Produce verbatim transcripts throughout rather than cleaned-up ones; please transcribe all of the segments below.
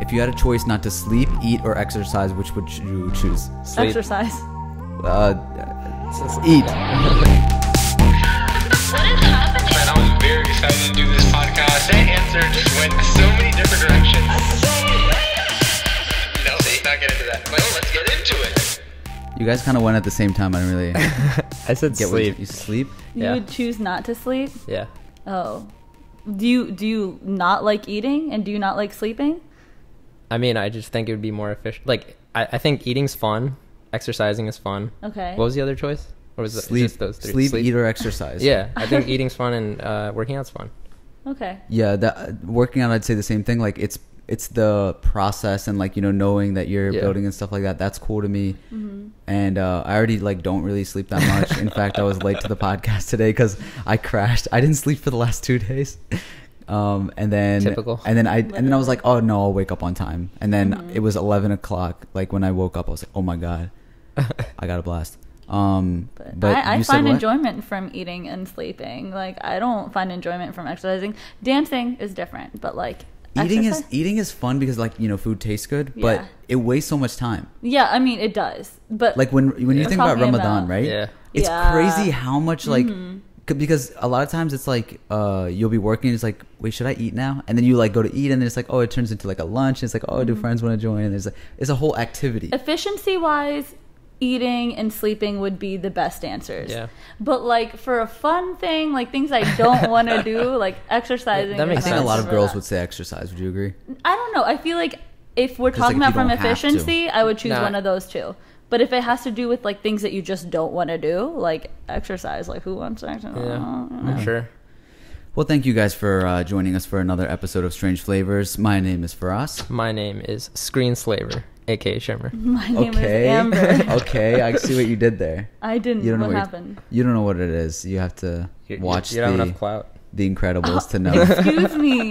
If you had a choice not to sleep, eat, or exercise, which would you choose? Sleep. Exercise. Uh, eat. What is happening? Man, I was very excited to do this podcast. That answer just went so many different directions. No, not get into that. Well, let's get into it. You guys kind of went at the same time. I don't really. I said get sleep. You, you sleep. You yeah. would choose not to sleep. Yeah. Oh. Do you do you not like eating and do you not like sleeping? I mean, I just think it would be more efficient. Like, I, I think eating's fun, exercising is fun. Okay. What was the other choice? Or was sleep, it just those three? Sleep, sleep, eat, or exercise. Yeah, I think eating's fun and uh, working out's fun. Okay. Yeah, that uh, working out, I'd say the same thing. Like, it's it's the process and like you know knowing that you're yeah. building and stuff like that. That's cool to me. Mm-hmm. And uh, I already like don't really sleep that much. In fact, I was late to the podcast today because I crashed. I didn't sleep for the last two days. Um, and then, Typical. and then I, Literally. and then I was like, oh no, I'll wake up on time. And then mm-hmm. it was eleven o'clock. Like when I woke up, I was like, oh my God, I got a blast. Um, but, but I, I find enjoyment from eating and sleeping. Like I don't find enjoyment from exercising. Dancing is different, but like eating exercise? is, eating is fun because like, you know, food tastes good, yeah. but it wastes so much time. Yeah. I mean, it does, but like when, when yeah. you think about Ramadan, about, right? Yeah. It's yeah. crazy how much like. Mm-hmm. Because a lot of times it's like uh, you'll be working and it's like, wait, should I eat now? And then you like go to eat and then it's like, oh, it turns into like a lunch. And it's like, oh, do mm-hmm. friends want to join? And there's like, it's a whole activity. Efficiency wise, eating and sleeping would be the best answers. Yeah. But like for a fun thing, like things I don't want to do, like exercising. Yeah, that makes sense. I think a lot of girls that. would say exercise. Would you agree? I don't know. I feel like if we're talking like, about from efficiency, I would choose nah. one of those two. But if it has to do with like things that you just don't want to do, like exercise, like who wants to exercise? Yeah, I'm yeah. sure. Well, thank you guys for uh, joining us for another episode of Strange Flavors. My name is Faraz. My name is Screen Slaver, a k a. Shimmer. My name okay. is Amber. Okay, I see what you did there. I didn't. You don't know what, what happened. You don't know what it is. You have to you're, watch you don't the, have enough clout. the Incredibles oh, to know. Excuse me.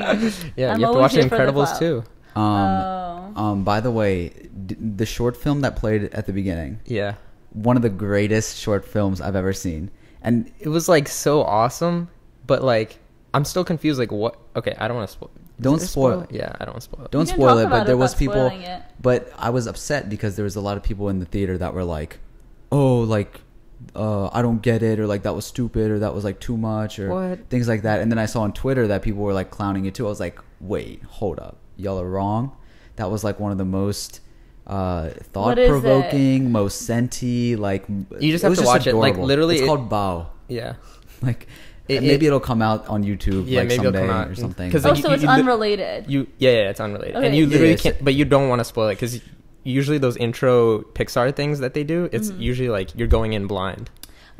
Yeah, I'm you have to watch The Incredibles the too. Um, oh. um, by the way, d the short film that played at the beginning, yeah, one of the greatest short films I've ever seen. And it was like so awesome, but like, I'm still confused. Like what? Okay. I don't want to spoil it. Don't spoil it. Yeah. I don't want to spoil it. Don't spoil it. But there was people, but I was upset because there was a lot of people in the theater that were like, oh, like, uh, I don't get it. Or like, that was stupid. Or that was like too much or what? Things like that. And then I saw on Twitter that people were like clowning it too. I was like, wait, hold up. Y'all are wrong. That was like one of the most uh, thought-provoking, most senti. Like you just have to watch it. Like literally, it's called Bao. Yeah, like maybe it'll come out on YouTube. Yeah, maybe it'll come out or something. Oh, so it's unrelated. You yeah, yeah, it's unrelated. And you literally can't. But you don't want to spoil it because usually those intro Pixar things that they do, it's usually like you're going in blind.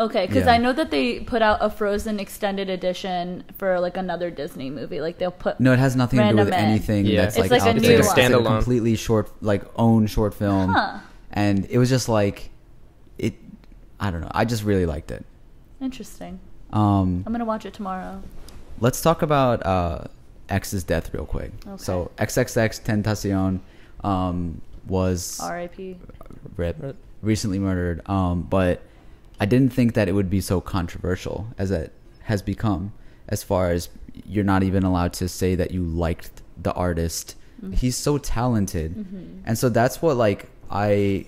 Okay, because yeah. I know that they put out a Frozen extended edition for like another Disney movie. Like they'll put no, it has nothing to do with anything. Yeah. That's it's like, like a new it's like a standalone, completely short, like own short film. Huh. And it was just like it. I don't know. I just really liked it. Interesting. Um, I'm gonna watch it tomorrow. Let's talk about uh, X's death real quick. Okay. So XXXTentacion um, was R I P Rip, recently murdered, um, but. I didn't think that it would be so controversial as it has become, as far as you're not even allowed to say that you liked the artist. Mm-hmm. He's so talented. Mm-hmm. And so that's what like I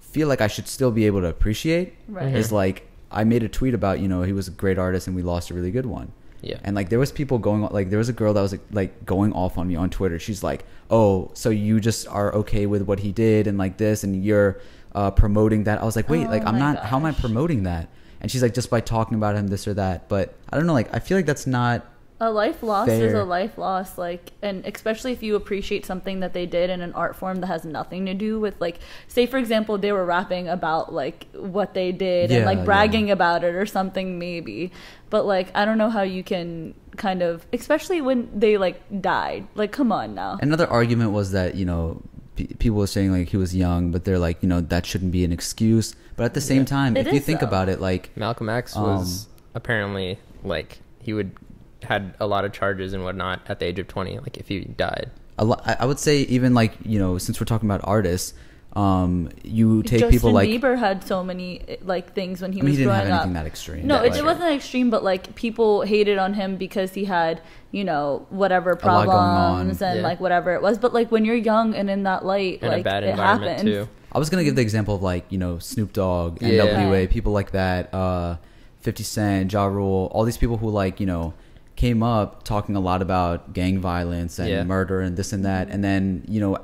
feel like I should still be able to appreciate right. is like I made a tweet about, you know, he was a great artist and we lost a really good one. Yeah. And like there was people going like there was a girl that was like, like going off on me on Twitter. She's like, "Oh, so you just are okay with what he did and like this and you're Uh, promoting that." I was like, wait, oh like I'm not gosh. how am I promoting that? And she's like, just by talking about him, this or that. But I don't know, like I feel like that's not a life loss fair. Is a life loss, like, and especially if you appreciate something that they did in an art form that has nothing to do with like, say for example, they were rapping about like what they did yeah, and like bragging yeah. about it or something maybe, but like I don't know how you can kind of, especially when they like died, like come on now. Another argument was that, you know, people were saying like he was young, but they're like, you know, that shouldn't be an excuse. But at the same yeah. time, it if you think so. about it, like Malcolm X um, was apparently like he would had a lot of charges and whatnot at the age of twenty. Like if he died, a lot, I would say even like, you know, since we're talking about artists, Um, you take Justin people like Justin Bieber had so many like things when he I mean, was he didn't growing have anything up. That extreme. No, that, it, like, it wasn't extreme, but like people hated on him because he had, you know, whatever problems and yeah. like whatever it was. But like when you're young and in that light, and like a bad it environment happens. Too. I was gonna give the example of like, you know, Snoop Dogg, yeah. N W A, people like that, uh, fifty Cent, Ja Rule, all these people who like, you know, came up talking a lot about gang violence and yeah. murder and this and that, and then you know,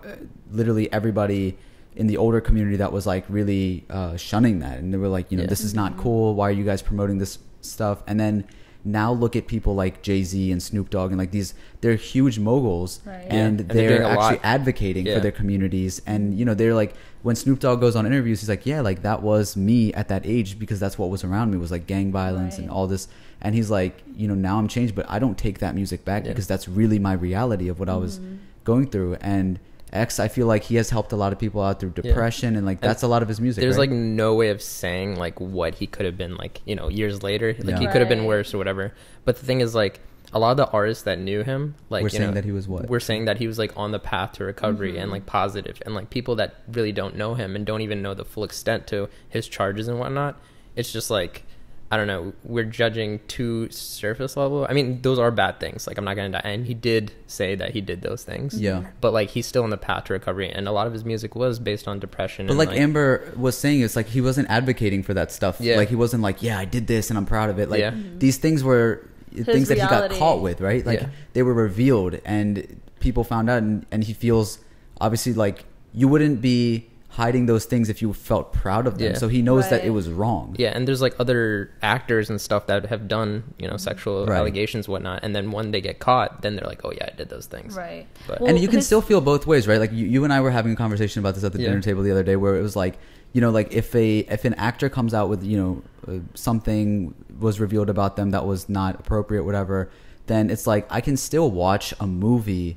literally everybody in the older community that was like really uh, shunning that. And they were like, you know, yeah. this is not cool. Why are you guys promoting this stuff? And then now look at people like Jay-Z and Snoop Dogg and like these, they're huge moguls right. and, and they're, they're actually advocating yeah. for their communities. And, you know, they're like, when Snoop Dogg goes on interviews, he's like, yeah, like that was me at that age because that's what was around me was like gang violence right. and all this. And he's like, you know, now I'm changed, but I don't take that music back yeah. because that's really my reality of what mm-hmm. I was going through. And X, I feel like he has helped a lot of people out through depression yeah. and like that's and a lot of his music. There's right? like no way of saying like what he could have been like, you know, years later. Like yeah. he right. could have been worse or whatever. But the thing is like a lot of the artists that knew him, like we're you saying know, that he was what? We're saying that he was like on the path to recovery mm-hmm. and like positive, and like people that really don't know him and don't even know the full extent to his charges and whatnot, it's just like I don't know, we're judging too surface level. I mean, those are bad things. Like, I'm not going to die. And he did say that he did those things. Yeah. But, like, he's still on the path to recovery. And a lot of his music was based on depression. But, and, like, like, Amber was saying, it's like he wasn't advocating for that stuff. Yeah. Like, he wasn't like, yeah, I did this and I'm proud of it. Like, yeah. these things were his things reality. That he got caught with, right? Like, yeah. they were revealed and people found out. And, and he feels, obviously, like, you wouldn't be hiding those things if you felt proud of them yeah. so he knows right. that it was wrong yeah and there's like other actors and stuff that have done, you know, sexual right. allegations and whatnot, and then when they get caught then they're like, oh yeah, I did those things right but, well, and you can still feel both ways, right? Like you, you and I were having a conversation about this at the yeah. dinner table the other day where it was like, you know, like if a if an actor comes out with, you know, uh, something was revealed about them that was not appropriate, whatever, then it's like I can still watch a movie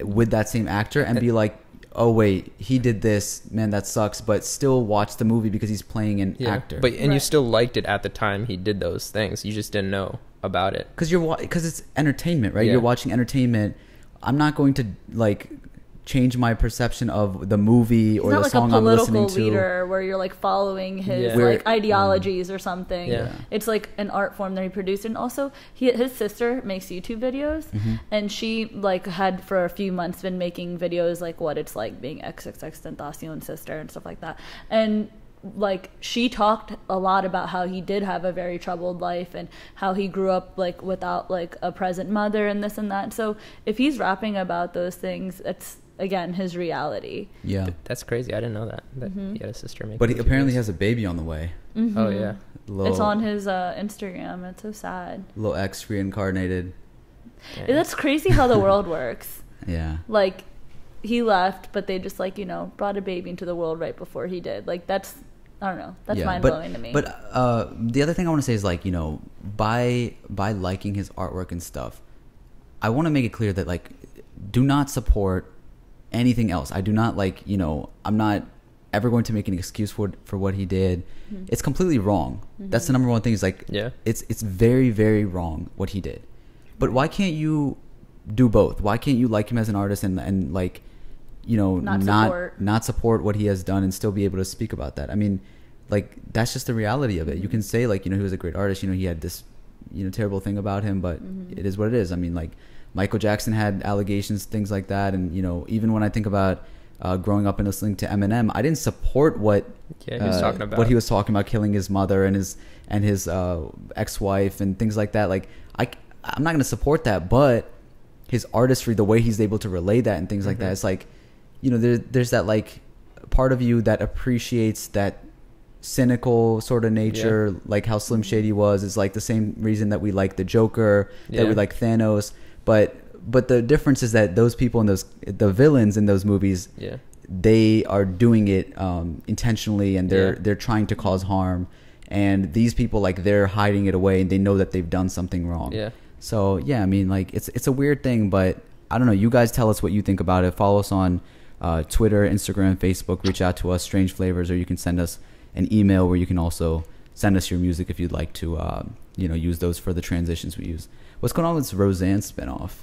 with that same actor and be like, oh wait, he did this, man, that sucks, but still watch the movie because he's playing an yeah. actor. But and right. you still liked it at the time he did those things. You just didn't know about it. Because you're because it's entertainment, right? Yeah. You're watching entertainment. I'm not going to like change my perception of the movie it's or the like song I'm listening to. Not like a political leader where you're like following his yeah. where, like ideologies um, or something. Yeah. It's like an art form that he produced. And also he, his sister makes YouTube videos mm-hmm. and she like had for a few months been making videos like what it's like being XXXTentacion sister and stuff like that. And like she talked a lot about how he did have a very troubled life and how he grew up like without like a present mother and this and that. So if he's rapping about those things, it's again his reality. Yeah, that's crazy. I didn't know that, that mm-hmm. he had a sister making but he apparently videos. Has a baby on the way. Mm-hmm. Oh yeah, little, it's on his uh Instagram. It's so sad. Little X reincarnated. Dang. That's crazy how the world works. Yeah, like he left but they just like, you know, brought a baby into the world right before he did. Like that's I don't know, that's yeah, mind-blowing to me. But uh the other thing I want to say is like, you know, by by liking his artwork and stuff, I want to make it clear that like do not support anything else. I do not like, you know, I'm not ever going to make an excuse for for what he did. Mm-hmm. It's completely wrong. Mm-hmm. That's the number one thing is like, yeah, it's it's very very wrong what he did. But why can't you do both? Why can't you like him as an artist and and like, you know, not not support. not support what he has done and still be able to speak about that? I mean, like that's just the reality of it. You can say like, you know, he was a great artist, you know, he had this, you know, terrible thing about him, but mm-hmm. it is what it is. I mean, like Michael Jackson had allegations, things like that. And, you know, even when I think about uh, growing up and listening to Eminem, I didn't support what yeah, he was uh, talking about. What he was talking about, killing his mother and his and his uh, ex-wife and things like that. Like, I, I'm not going to support that, but his artistry, the way he's able to relay that and things mm-hmm. like that, it's like, you know, there, there's that, like, part of you that appreciates that cynical sort of nature, yeah. like how Slim Shady was. It's, like, the same reason that we like the Joker, yeah. that we like Thanos. But but the difference is that those people in those the villains in those movies, yeah. they are doing it um, intentionally and they're yeah. they're trying to cause harm. And these people, like, they're hiding it away and they know that they've done something wrong. Yeah. So yeah, I mean, like it's it's a weird thing, but I don't know. You guys tell us what you think about it. Follow us on uh, Twitter, Instagram, Facebook. Reach out to us, Strange Flavors, or you can send us an email where you can also send us your music if you'd like to. Uh, you know, use those for the transitions we use. What's going on with Roseanne spinoff?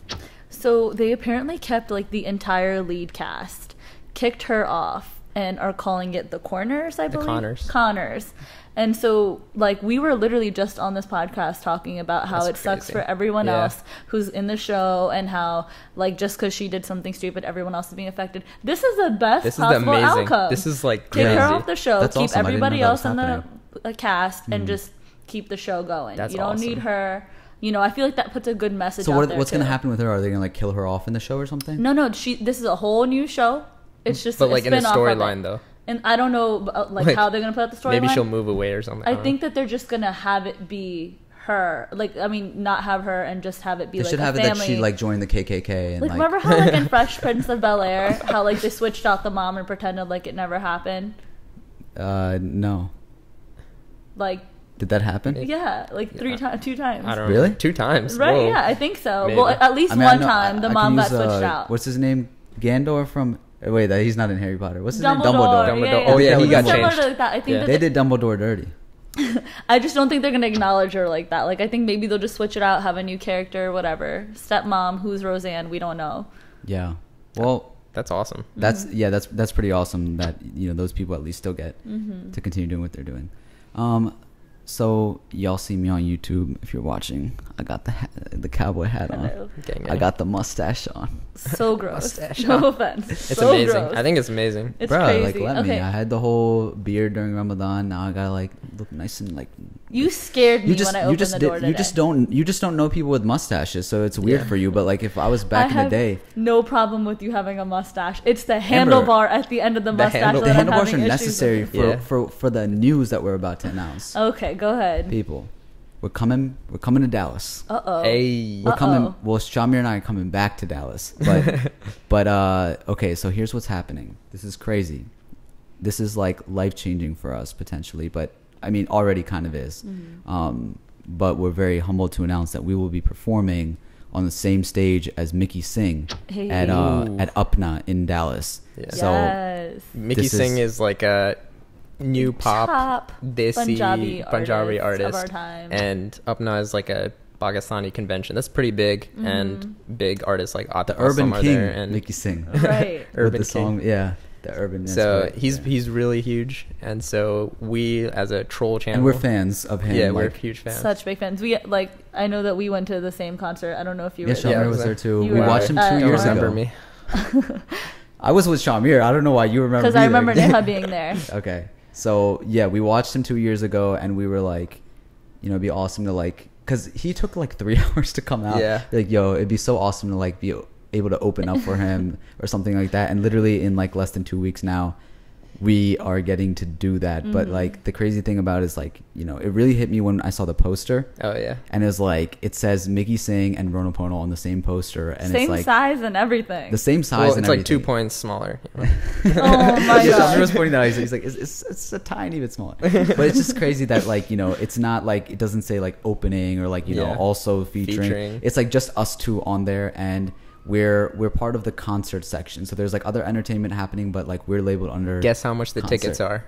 So they apparently kept like the entire lead cast, kicked her off, and are calling it The Corners, I believe. The Conners. Conners. And so, like, we were literally just on this podcast talking about how That's it crazy. Sucks for everyone yeah. else who's in the show, and how, like, just because she did something stupid, everyone else is being affected. This is the best this possible is amazing. outcome. This is, like, crazy. Take her off the show. That's keep awesome. everybody else in the uh, cast mm. and just keep the show going. That's you don't awesome. need her. You know, I feel like that puts a good message so out what, there, what's going to happen with her? Are they going to, like, kill her off in the show or something? No, no. She. This is a whole new show. It's just but, like, a in a storyline, though. And I don't know, like, like how they're going to put out the storyline. Maybe line. she'll move away or something. I, I think know. that they're just going to have it be her. Like, I mean, not have her and just have it be, they like, a family. They should have it that she, like, joined the K K K. And, like, like, remember how, like, in Fresh Prince of Bel-Air, how, like, they switched out the mom and pretended, like, it never happened? Uh, no. Like... Did that happen? Yeah, like three yeah. times, two times. I don't really? Know. Two times? Right? Whoa. Yeah, I think so. Maybe. Well, at least I mean, one know, time I, the I mom got use, switched uh, out. What's his name? Gandor from? Wait, that he's not in Harry Potter. What's his Dumbledore. name? Dumbledore. Dumbledore. Yeah, yeah. Oh yeah, he, he got changed. Like that. I think yeah. that they, they did Dumbledore dirty. I just don't think they're gonna acknowledge her like that. Like, I think maybe they'll just switch it out, have a new character, whatever. Stepmom, who's Roseanne? We don't know. Yeah. Well. That's awesome. That's mm-hmm. yeah. That's that's pretty awesome that you know those people at least still get mm-hmm. to continue doing what they're doing. Um. So y'all see me on YouTube if you're watching. I got the hat, the cowboy hat on. I got the mustache on. So gross. Mustache on. No offense. It's so amazing. Gross. I think it's amazing. It's Bro, crazy. Like, let okay. me. I had the whole beard during Ramadan. Now I gotta like look nice and like. You scared me you just, when I opened the door did, today. You just don't. You just don't know people with mustaches, so it's weird yeah. for you. But like, if I was back I in have the day, no problem with you having a mustache. It's the handlebar Amber, at the end of the, the mustache. Handle, the handlebars are necessary for, yeah. for for the news that we're about to announce. Okay. Go ahead. People, we're coming. We're coming to Dallas. Uh oh. Hey. We're Uh-oh. coming. Well, Shamir and I are coming back to Dallas. But, but uh, okay. So here's what's happening. This is crazy. This is like life changing for us potentially. But I mean, already kind of is. Mm-hmm. Um, but we're very humbled to announce that we will be performing on the same stage as Mickey Singh hey. at uh, at Appna in Dallas. Yeah. So yes. Mickey Singh is, is like a. new pop, Top desi, Punjabi, Punjabi artist, artist. And Appna is like a Pakistani convention that's pretty big, mm. and big artists like Appa, the Urban King, there and Mickey Singh, right? Urban King, song, yeah, the Urban. So inspired. he's yeah. he's really huge, and so we as a troll channel, and we're fans of him. Yeah, like, we're huge fans, such big fans. We like, I know that we went to the same concert. I don't know if you yeah, were there. Yeah, Shamir was there too. You we were, watched him two uh, years ago. Remember me? I was with Shamir. I don't know why you remember. Because I remember Neha being there. Okay. So, yeah, we watched him two years ago, and we were like, you know, it'd be awesome to, like... Because he took, like, three hours to come out. Yeah. Like, yo, it'd be so awesome to, like, be able to open up for him or something like that. And literally in, like, less than two weeks now, we are getting to do that. Mm-hmm. But, like, the crazy thing about it is, like, you know, it really hit me when I saw the poster. Oh, yeah. And it was, like, it says Mickey Singh and Ronan Ponal on the same poster. And same it's like, size and everything. The same size well, and like everything. It's, like, two points smaller. You know? Oh, my yeah, God. I was pointing that out. He's, he's like, it's, it's, it's a tiny bit smaller. But it's just crazy that, like, you know, it's not, like, it doesn't say, like, opening or, like, you yeah. know, also featuring. featuring. It's, like, just us two on there. And... We're we're part of the concert section, so there's like other entertainment happening, but like we're labeled under. Guess how much the concert. tickets are?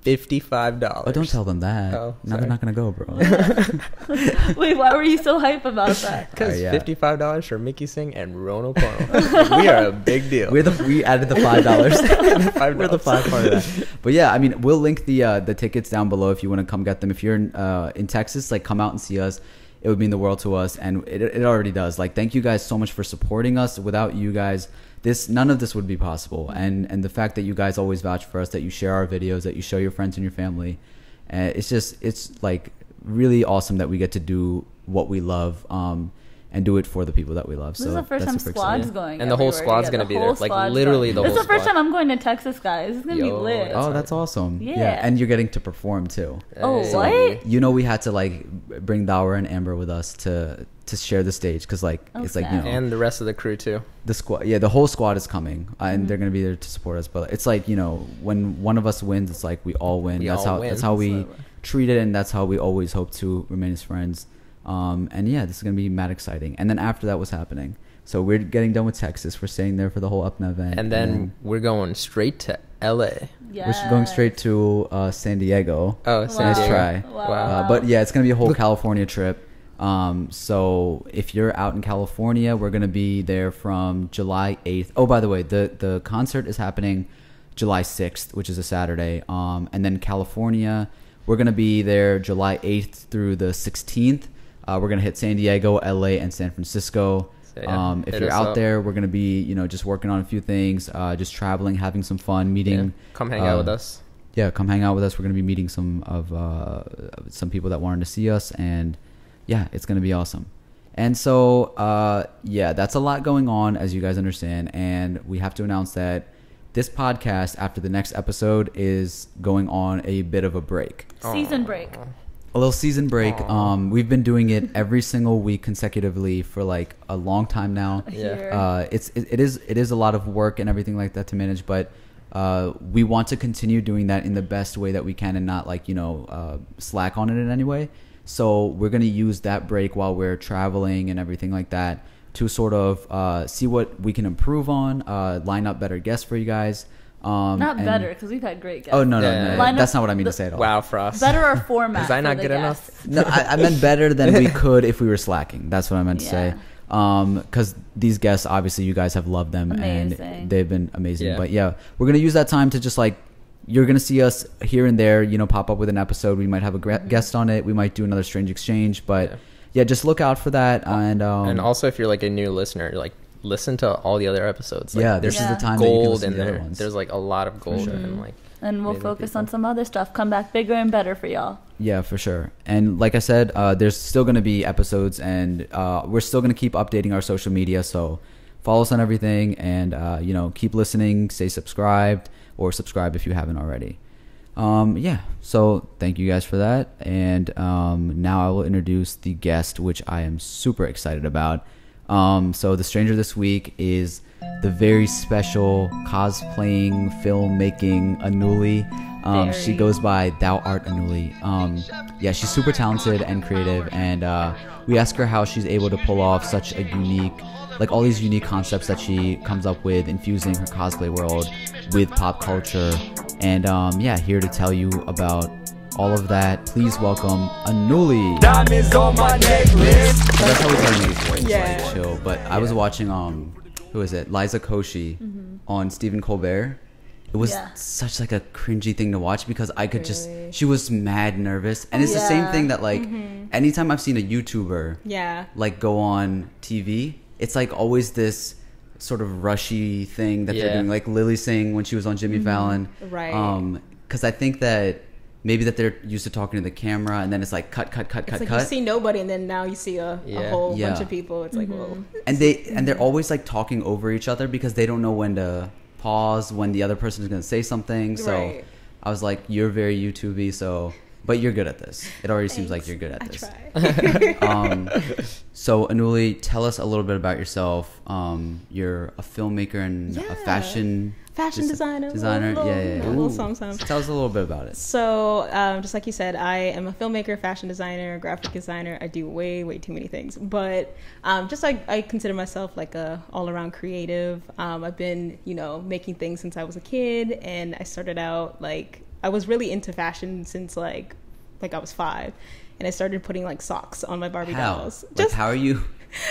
fifty-five dollars. Oh, don't tell them that. Oh, now sorry. They're not gonna go, bro. Wait, why were you so hype about that? Because uh, yeah. fifty-five dollars for Mickey Singh and Ronan Ponal. We are a big deal. We're the we added the five dollars. We're the five part of that. But yeah, I mean, we'll link the uh, the tickets down below if you want to come get them. If you're in, uh, in Texas, like come out and see us. It would mean the world to us, and it, it already does. Like, thank you guys so much for supporting us. Without you guys, this none of this would be possible. And and the fact that you guys always vouch for us, that you share our videos, that you show your friends and your family, uh, it's just it's like really awesome that we get to do what we love, um, and do it for the people that we love. This so is the first time the squad's yeah. going, and the whole squad's gonna the be there. Like literally, the whole. This is the first squad. time I'm going to Texas, guys. It's gonna Yo, be lit. Oh, that's awesome. Yeah. yeah, and you're getting to perform too. Hey. Oh, so, what? You know, we had to like bring Dower and Amber with us to to share the stage because like oh, it's sad. like you know, and the rest of the crew too. The squad, yeah, the whole squad is coming, uh, and mm-hmm. they're gonna be there to support us. But it's like you know, when one of us wins, it's like we all win. We that's all how win. that's how we so. treat it, and that's how we always hope to remain as friends. Um, and yeah, this is going to be mad exciting. And then after that, what's happening? So we're getting done with Texas. We're staying there for the whole Appna event. And then, and then we're going straight to L A. Yes. We're going straight to uh, San Diego. Oh, San wow. Diego. Nice try. Wow. Uh, but yeah, it's going to be a whole California trip. Um, so if you're out in California, we're going to be there from July eighth. Oh, by the way, the, the concert is happening July sixth, which is a Saturday. Um, and then California, we're going to be there July eighth through the sixteenth. Uh, we're going to hit San Diego, L A, and San Francisco. So, yeah, um, if you're out up. there, we're going to be, you know, just working on a few things, uh, just traveling, having some fun, meeting. Yeah. Come hang uh, out with us. Yeah, come hang out with us. We're going to be meeting some of uh, some people that wanted to see us. And yeah, it's going to be awesome. And so, uh, yeah, that's a lot going on, as you guys understand. And we have to announce that this podcast, after the next episode, is going on a bit of a break. Season Aww. break. A little season break. Um, we've been doing it every single week consecutively for like a long time now. Yeah. Uh, it's, it, it, is, it is a lot of work and everything like that to manage, but uh, we want to continue doing that in the best way that we can and not like, you know, uh, slack on it in any way. So we're going to use that break while we're traveling and everything like that to sort of uh, see what we can improve on, uh, line up better guests for you guys. Um, not better, because we've had great guests. Oh, no, no, yeah. no. Line that's not what I mean the, to say at all. Wow, Frost. Better our format. Is I not good guests. enough? No, I, I meant better than we could if we were slacking. That's what I meant yeah. to say. Because um, these guests, obviously, you guys have loved them. Amazing. And they've been amazing. Yeah. But yeah, we're going to use that time to just like, you're going to see us here and there, you know, pop up with an episode. We might have a guest on it. We might do another strange exchange. But yeah, yeah just look out for that. And um, and also, if you're like a new listener, like listen to all the other episodes. Like, yeah, this yeah. is the time gold that you can listen to the other ones. There's like a lot of gold sure. and like. And we'll focus people. on some other stuff. Come back bigger and better for y'all. Yeah, for sure. And like I said, uh, there's still going to be episodes, and uh, we're still going to keep updating our social media. So follow us on everything, and uh, you know, keep listening. Stay subscribed. Or subscribe if you haven't already. Um, yeah, so thank you guys for that. And um, now I will introduce the guest, which I am super excited about. Um, so the stranger this week is the very special cosplaying, filmmaking Anuli. Um, she goes by Thou Art Anuli. Um, yeah, she's super talented and creative. And uh, we ask her how she's able to pull off such a unique... like all these unique concepts that she comes up with, infusing her cosplay world with pop culture. And um, yeah, here to tell you about all of that, please welcome Anuli. Diamonds on my necklace. That's how we tell you these words, yeah. like chill. But yeah. I was watching, um, who is it? Liza Koshy mm-hmm. on Stephen Colbert. It was yeah. such like a cringy thing to watch because I could really? just, she was mad nervous. And it's yeah. the same thing that like, mm-hmm. anytime I've seen a YouTuber yeah. like go on T V, it's like always this sort of rushy thing that yeah. they're doing, like Lily Singh when she was on Jimmy mm-hmm. Fallon. Right. Um, because I think that maybe that they're used to talking to the camera, and then it's like cut, cut, cut, it's cut, like cut. You see nobody, and then now you see a, yeah. a whole yeah. bunch of people. It's mm-hmm. like, whoa. And they and they're always like talking over each other because they don't know when to pause, when the other person is going to say something. So right. I was like, you're very YouTube-y, so. But you're good at this. It already Thanks. seems like you're good at this. I try. um, so, Anuli, tell us a little bit about yourself. Um, you're a filmmaker and yeah. a fashion... Fashion des designer. Designer, little, yeah, yeah, yeah. A little song song. Tell us a little bit about it. So, um, just like you said, I am a filmmaker, fashion designer, graphic designer. I do way, way too many things. But um, just like I consider myself like a all-around creative. Um, I've been, you know, making things since I was a kid. And I started out like... I was really into fashion since like like I was five, and I started putting like socks on my Barbie how? dolls. Just like, how are you?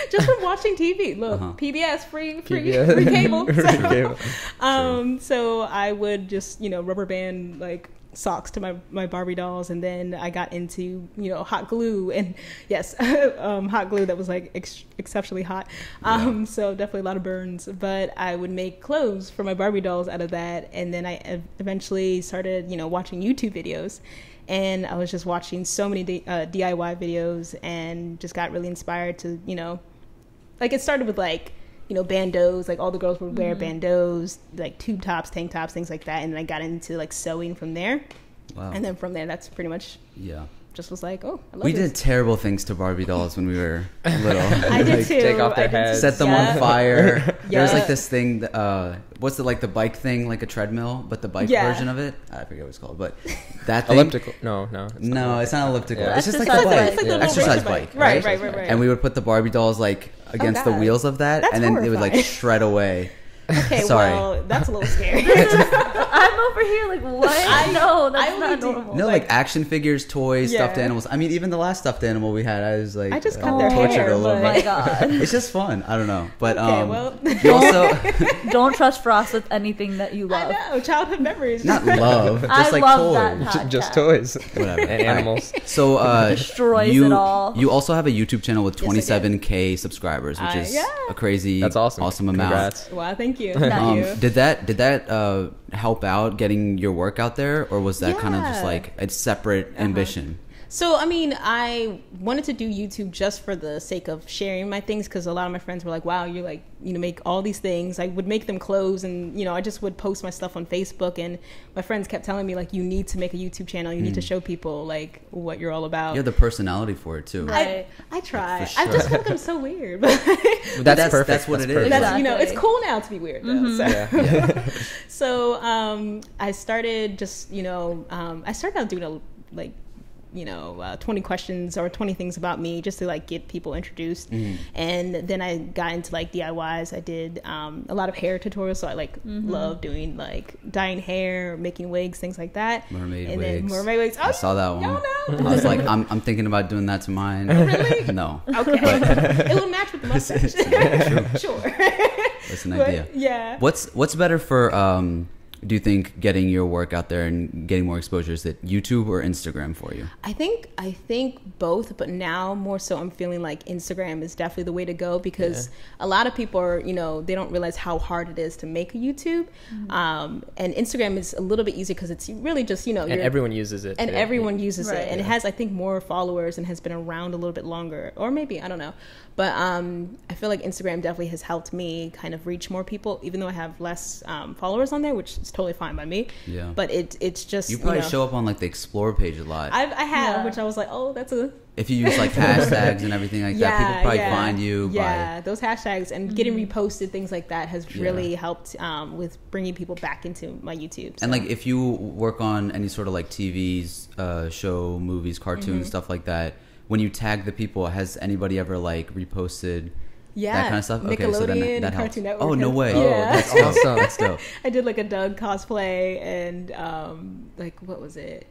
Just from watching T V. Look, uh-huh. P B S free free, P B S. free cable. So, um, so I would just you know rubber band like socks to my my Barbie dolls, and then I got into you know hot glue, and yes, um, hot glue that was like ex exceptionally hot. Um, yeah. So definitely a lot of burns, but I would make clothes for my Barbie dolls out of that, and then I eventually started you know watching YouTube videos, and I was just watching so many D uh, D I Y videos, and just got really inspired to you know, like it started with like. you know, bandeaus, like all the girls would wear mm-hmm. bandeaus, like tube tops, tank tops, things like that. And then I got into like sewing from there. Wow. And then from there, that's pretty much, yeah. just was like, oh, I love We this. did terrible things to Barbie dolls when we were little. I did like, too. Take off their heads. Set them yeah. on fire. yeah. There was like this thing, uh, what's it like the bike thing, like a treadmill, but the bike yeah. version of it? I forget what it's called, but that thing. Elliptical. No, no. It's no, not it's not elliptical. Yeah. It's just like the bike. It's like the exercise bike. Right, right, right, right. And we would put the Barbie dolls like, against oh, the wheels of that, That's and then horrifying. it would like shred away. Okay, sorry. Well, that's a little scary. I'm over here like, what? I know, that's I not normal. No, like, like action figures, toys, yeah. stuffed animals. I mean, even the last stuffed animal we had, I was like, I just uh, cut their hair. A little bit. God. It's just fun. I don't know. But okay, um, well. you also don't trust Frost with anything that you love. I know, childhood memories. Not love, just I like love toys. That just toys, whatever, and animals. So uh, destroys you, it all. You also have a YouTube channel with twenty-seven K yes, subscribers, which uh, is yeah. a crazy, that's awesome, awesome amount. Congrats. Wow, thank you. Thank um, you. Did that? Did that? Uh, help out getting your work out there, or was that yeah. kind of just like a separate uh-huh. ambition? So I mean, I wanted to do YouTube just for the sake of sharing my things, because a lot of my friends were like, wow, you like, you know, make all these things. I would make them clothes, and you know, I just would post my stuff on Facebook, and my friends kept telling me like, you need to make a YouTube channel, you mm. need to show people like what you're all about. You have the personality for it too. Right. I, I try. Sure. I just feel like I'm so weird. But that's, that's perfect. That's what that's it perfect. Is. That's, you know, it's cool now to be weird though. Mm-hmm. So, yeah. Yeah. so um, I started just, you know, um, I started out doing a like, you know, uh, twenty questions or twenty things about me, just to like get people introduced. Mm. And then I got into like D I Ys. I did um, a lot of hair tutorials. So I like mm-hmm. love doing like dyeing hair, making wigs, things like that. Mermaid and wigs. Then mermaid wigs. Oh, I saw that one. No. I was like, I'm, I'm thinking about doing that to mine. Really? No. Okay. But it will match with the mustache. It's, it's true. Sure. That's an idea. But, yeah. What's, what's better for, um, do you think getting your work out there and getting more exposure, is it YouTube or Instagram for you? I think I think both, but now more so I'm feeling like Instagram is definitely the way to go, because yeah. a lot of people are, you know, they don't realize how hard it is to make a YouTube. Mm-hmm. um, and Instagram is a little bit easier because it's really just, you know. And everyone uses it. And too. everyone uses right. it. And yeah. it has, I think, more followers and has been around a little bit longer, or maybe, I don't know. But um, I feel like Instagram definitely has helped me kind of reach more people, even though I have less um, followers on there, which is totally fine by me. Yeah. But it, it's just, you probably you know, show up on like the Explore page a lot. I've, I have, yeah. which I was like, oh, that's a... If you use like hashtags and everything like yeah, that, people probably yeah. find you. Yeah, by... those hashtags and getting reposted, things like that has really yeah. helped um, with bringing people back into my YouTube. So. And like if you work on any sort of like T Vs, uh, show, movies, cartoons, mm-hmm. stuff like that, when you tag the people, has anybody ever like reposted yeah. that kind of stuff? Okay, so then that, that helps. Oh, no way. Yeah. Oh, that's awesome. That's dope. I did like a Doug cosplay and um, like, what was it?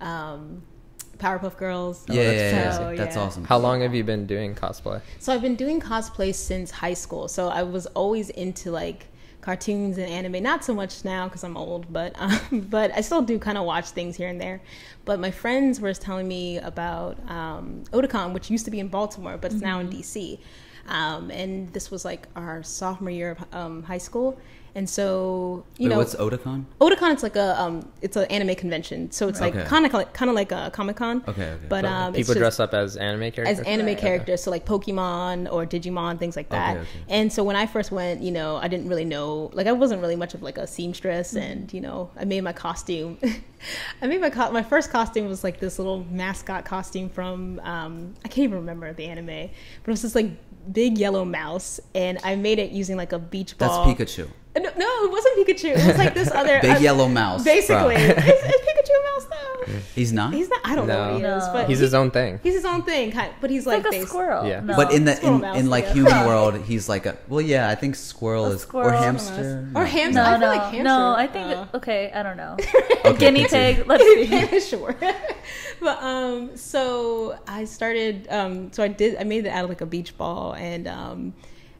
Um, Powerpuff Girls. Yeah, oh, that's, yeah, yeah, so, yeah. that's yeah. awesome. How long have you been doing cosplay? So I've been doing cosplay since high school. So I was always into like cartoons and anime, not so much now because I'm old, but um, but I still do kind of watch things here and there. But my friends were telling me about um, Otakon, which used to be in Baltimore, but it's mm-hmm. now in D C. Um, and this was like our sophomore year of um, high school. And so, you Wait, know, what's Otakon? Otakon, it's like a, um, it's an anime convention. So it's like okay. kind of kind of like a Comic Con. Okay. okay. But um, people it's dress up as anime characters. As anime right. characters, okay. so like Pokemon or Digimon, things like that. Okay, okay. And so when I first went, you know, I didn't really know, like I wasn't really much of like a seamstress, mm-hmm. and you know, I made my costume. I mean, my co my first costume was like this little mascot costume from um, I can't even remember the anime, but it was this like big yellow mouse, and I made it using like a beach ball. That's Pikachu. No, no, it wasn't Pikachu. It was like this other big um, yellow mouse. Basically, is, is Pikachu a mouse though? He's not. He's not. I don't no. know what he is. But he's he, his own thing. He's his own thing, kind of, but he's it's like, like a based, squirrel. Yeah. No. But in the in, in like human world, he's like a well, yeah. I think squirrel a is squirrel. or hamster or hamster. No, no, I feel like hamster. No, I think uh, okay. I don't know. Okay, guinea pig. Let's see. Sure. But um, so I started. Um, so I did. I made it out of like a beach ball, and um,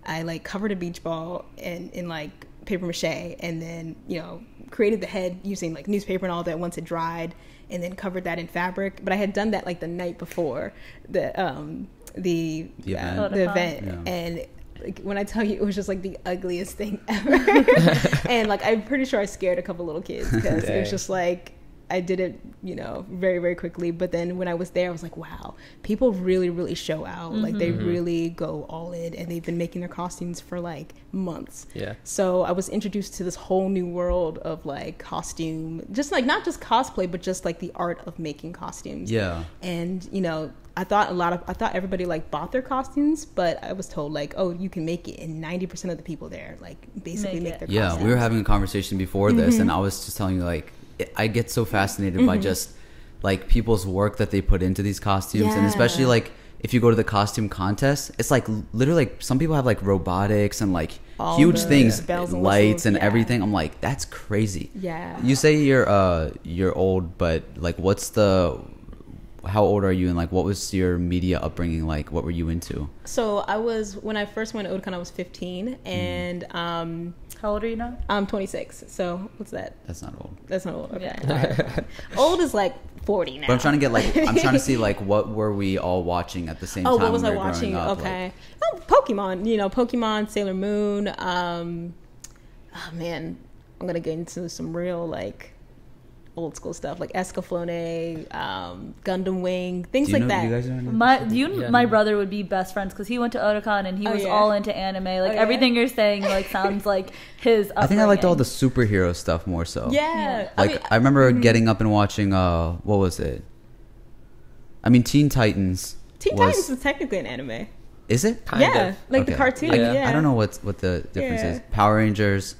I like covered a beach ball and in like paper mache, and then you know created the head using like newspaper and all that once it dried, and then covered that in fabric. But I had done that like the night before the um the the uh, event, the event. Yeah. And like when I tell you, it was just like the ugliest thing ever. And like I'm pretty sure I scared a couple little kids, because it was just like I did it, you know, very, very quickly. But then when I was there, I was like, wow, people really, really show out. Mm-hmm. Like, they mm-hmm. really go all in, and they've been making their costumes for, like, months. Yeah. So I was introduced to this whole new world of, like, costume. Just, like, not just cosplay, but just, like, the art of making costumes. Yeah. And, you know, I thought a lot of, I thought everybody like bought their costumes, but I was told like, oh, you can make it, and ninety percent of the people there, like, basically make, make their yeah, costumes. Yeah, we were having a conversation before this, mm-hmm. and I was just telling you, like, I get so fascinated mm-hmm. by just like people's work that they put into these costumes, yeah. and especially like if you go to the costume contest, it's like literally like some people have like robotics and like all huge things, bells and lights whistles, and yeah. everything. I'm like, that's crazy. Yeah. You say you're uh you're old, but like, what's the how old are you, and like, what was your media upbringing like? What were you into? So I was, when I first went to Otakon, I was fifteen, and mm. um. How old are you now? I'm twenty-six. So what's that? That's not old. That's not old. Okay. Yeah. Old is like forty now. But I'm trying to get like, I'm trying to see like, what were we all watching at the same oh, time? Oh, what was we I watching? Up, okay, like... oh, Pokemon. You know, Pokemon, Sailor Moon. Um, oh man, I'm gonna get into some real like old school stuff like Escaflowne, um, Gundam Wing, things like know, that. You guys know my you, yeah, my brother would be best friends because he went to Otakon and he oh, was yeah. all into anime. Like oh, yeah. everything you're saying, like sounds like his. Upbringing. I think I liked all the superhero stuff more so. Yeah, yeah. like I, mean, I remember mm-hmm. getting up and watching. Uh, what was it? I mean, Teen Titans. Teen was, Titans is technically an anime. Is it? Kind yeah, of. like okay. the cartoon. Like, yeah. yeah, I don't know what what the difference yeah. is. Power Rangers.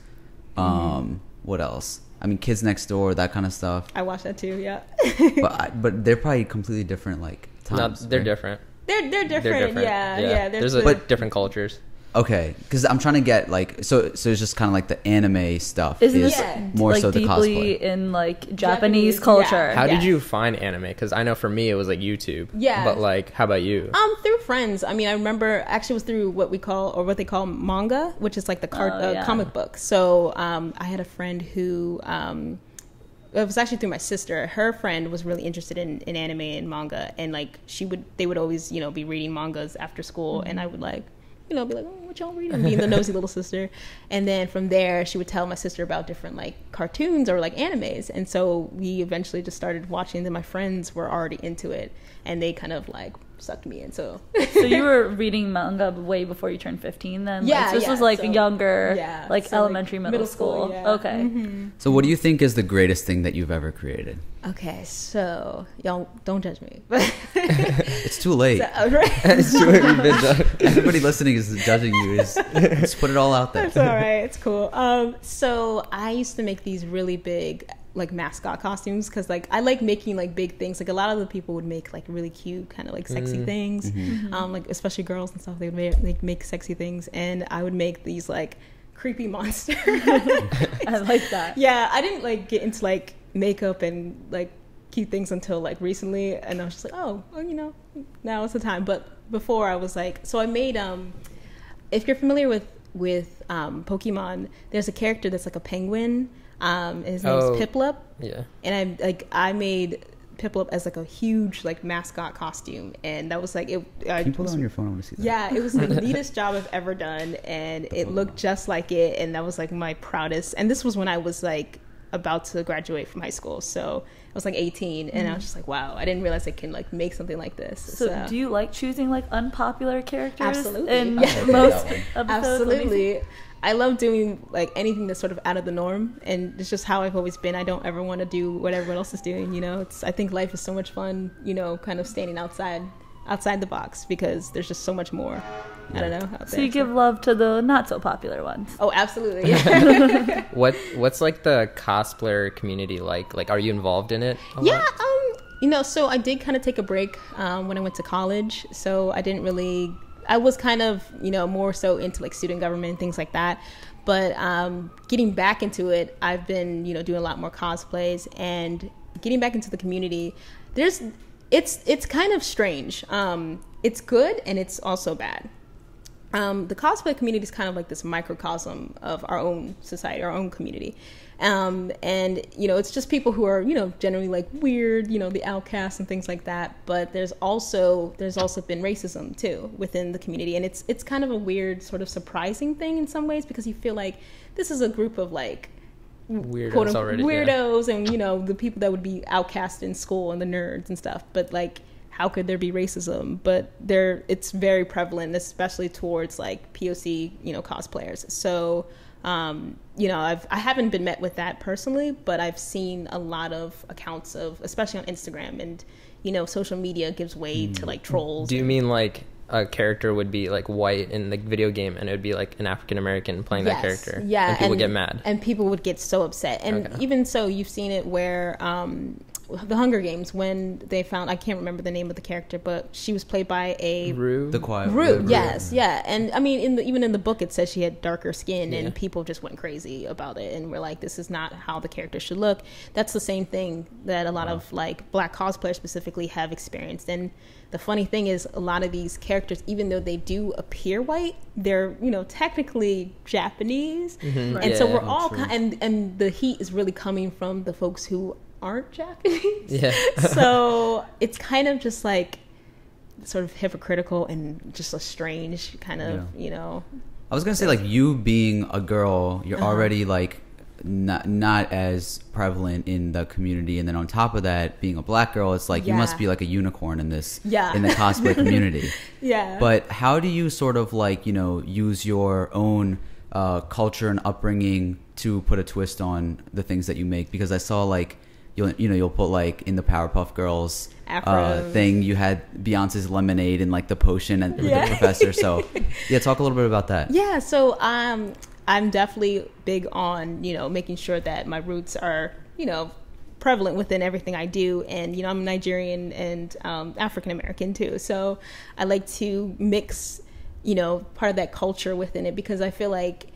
Um, mm-hmm. What else? I mean, Kids Next Door, that kind of stuff. I watched that too, yeah. but I, but they're probably completely different, like times. No, they're right? different. They're they're different. They're different. Yeah, yeah. yeah There's a, but, different cultures. Okay, because I'm trying to get like so so it's just kind of like the anime stuff Isn't is yeah. more like, so the cosplay deeply in like Japanese, Japanese culture. Yeah. How yeah. did you find anime? Because I know for me it was like YouTube. Yeah. But like, how about you? Um, through friends. I mean, I remember actually it was through what we call or what they call manga, which is like the card, oh, yeah. uh, comic book. So um, I had a friend who. Um, It was actually through my sister. Her friend was really interested in, in anime and manga, and like she would, they would always, you know, be reading mangas after school, mm-hmm. and I would like. You know, be like, oh, what y'all reading? Me and the nosy little sister. And then from there, she would tell my sister about different like cartoons or like animes. And so we eventually just started watching them. My friends were already into it, and they kind of like sucked me in. So, so you were reading manga way before you turned fifteen, then? Yeah, like, so this yeah, was like so, younger, yeah, like so elementary, like, middle, middle school. school yeah. Okay. Mm-hmm. So what do you think is the greatest thing that you've ever created? Okay, so y'all don't judge me. It's too late. So, right? It's too late. We've been judged. Everybody listening is judging you. Just, just put it all out there. It's all right. It's cool. Um, so I used to make these really big like mascot costumes because like I like making like big things. Like a lot of the people would make like really cute, kind of like sexy mm. things. Mm-hmm. um, like especially girls and stuff. They would make, like, make sexy things, and I would make these like creepy monster. I like that. Yeah, I didn't like get into like. makeup and like cute things until like recently, and I was just like, oh well, you know, now it's the time. But before I was like, so I made um if you're familiar with with um Pokemon, there's a character that's like a penguin, um and his name oh, is Piplup. Yeah, and I like I made Piplup as like a huge like mascot costume, and that was like it. I Can you pull it on your phone? I want to see that. Yeah, it was the neatest job I've ever done, and the it Pokemon. Looked just like it, and that was like my proudest. And this was when I was like about to graduate from high school, so I was like eighteen, and mm-hmm. I was just like, wow, I didn't realize I can like make something like this. So, so. Do you like choosing like unpopular characters? Absolutely. In yes. most episodes? Absolutely. I love doing like anything that's sort of out of the norm, and it's just how I've always been. I don't ever want to do what everyone else is doing, you know. It's I think life is so much fun, you know, kind of standing outside outside the box, because there's just so much more. Yeah. I don't know. Out so there, you so. give love to the not so popular ones. Oh, absolutely. Yeah. what What's like the cosplayer community like? Like, are you involved in it? Yeah. Lot? Um. You know, so I did kind of take a break um, when I went to college. So I didn't really. I was kind of, you know, more so into like student government, things like that. But um, getting back into it, I've been, you know, doing a lot more cosplays and getting back into the community. There's. It's it's kind of strange. Um, it's good and it's also bad. Um, the cosplay community is kind of like this microcosm of our own society, our own community. Um, and, you know, it's just people who are, you know, generally like weird, you know, the outcasts and things like that. But there's also there's also been racism, too, within the community. And it's it's kind of a weird sort of surprising thing in some ways, because you feel like this is a group of like weirdos, quote, already, weirdos yeah. and, you know, the people that would be outcast in school and the nerds and stuff. But like, how could there be racism? But there, it's very prevalent, especially towards like P O C, you know, cosplayers. So, um, you know, I've I haven't been met with that personally, but I've seen a lot of accounts of, especially on Instagram, and you know, social media gives way mm. to like trolls. Do you mean like a character would be like white in the video game, and it would be like an African American playing yes. that character? Yeah, and people and, would get mad, and people would get so upset. And okay. even so, you've seen it where. Um, The Hunger Games, when they found, I can't remember the name of the character, but she was played by a Rue, the quiet Rue. Rue. Yes, yeah, and I mean, in the, even in the book, it says she had darker skin, yeah. and people just went crazy about it, and were like, "This is not how the character should look." That's the same thing that a lot wow. of like black cosplayers specifically have experienced. And the funny thing is, a lot of these characters, even though they do appear white, they're you know technically Japanese, mm-hmm. right. and yeah, so we're all true. and and the heat is really coming from the folks who aren't Japanese. Yeah. So it's kind of just like sort of hypocritical and just a strange kind of, yeah. you know. I was going to say, like, you being a girl, you're uh-huh. already like not not as prevalent in the community, and then on top of that, being a black girl, it's like yeah. you must be like a unicorn in this yeah. in the cosplay community. Yeah. But how do you sort of like, you know, use your own uh culture and upbringing to put a twist on the things that you make? Because I saw like You'll, you know, you'll put like in the Powerpuff Girls uh, thing, you had Beyonce's lemonade and like the potion and yeah. with the professor. So yeah, talk a little bit about that. Yeah. So um, I'm definitely big on, you know, making sure that my roots are, you know, prevalent within everything I do. And, you know, I'm Nigerian and um, African-American too. So I like to mix, you know, part of that culture within it, because I feel like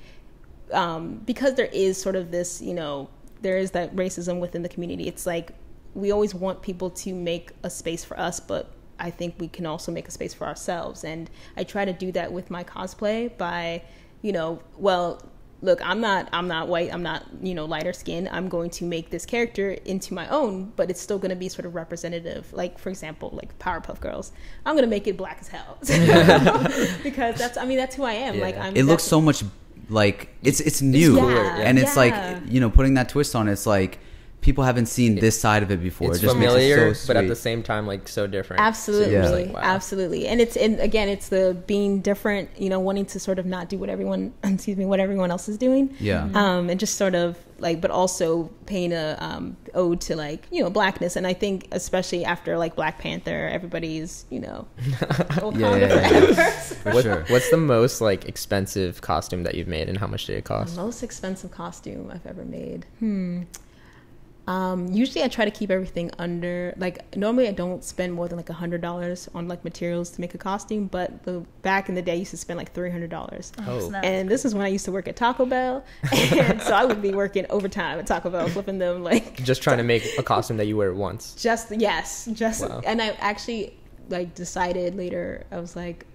um, because there is sort of this, you know, there is that racism within the community. It's like we always want people to make a space for us, but I think we can also make a space for ourselves. And I try to do that with my cosplay by, you know, well, look, I'm not, I'm not white, I'm not, you know, lighter skin. I'm going to make this character into my own, but it's still going to be sort of representative. Like, for example, like Powerpuff Girls, I'm going to make it black as hell because that's, I mean, that's who I am. Yeah. Like, I'm. It looks so much. Like it's it's new, yeah, and it's yeah. like, you know, putting that twist on it, it's like people haven't seen this side of it before. It's it just familiar, it so but at the same time, like so different. Absolutely, so yeah. like, wow. absolutely, and it's and again, it's the being different, you know, wanting to sort of not do what everyone, excuse me, what everyone else is doing. Yeah, um, and just sort of like, but also paying a um, ode to like, you know, blackness, and I think especially after like Black Panther, everybody's, you know, Wakanda yeah, yeah, yeah. forever. For what, sure. What's the most like expensive costume that you've made, and how much did it cost? The most expensive costume I've ever made. Hmm. Um, usually I try to keep everything under, like normally I don't spend more than like a hundred dollars on like materials to make a costume, but the, back in the day I used to spend like three hundred dollars. Oh. And this is when I used to work at Taco Bell, and so I would be working overtime at Taco Bell, flipping them like just trying to make a costume that you wear once. Just yes just wow. And I actually like decided later, I was like,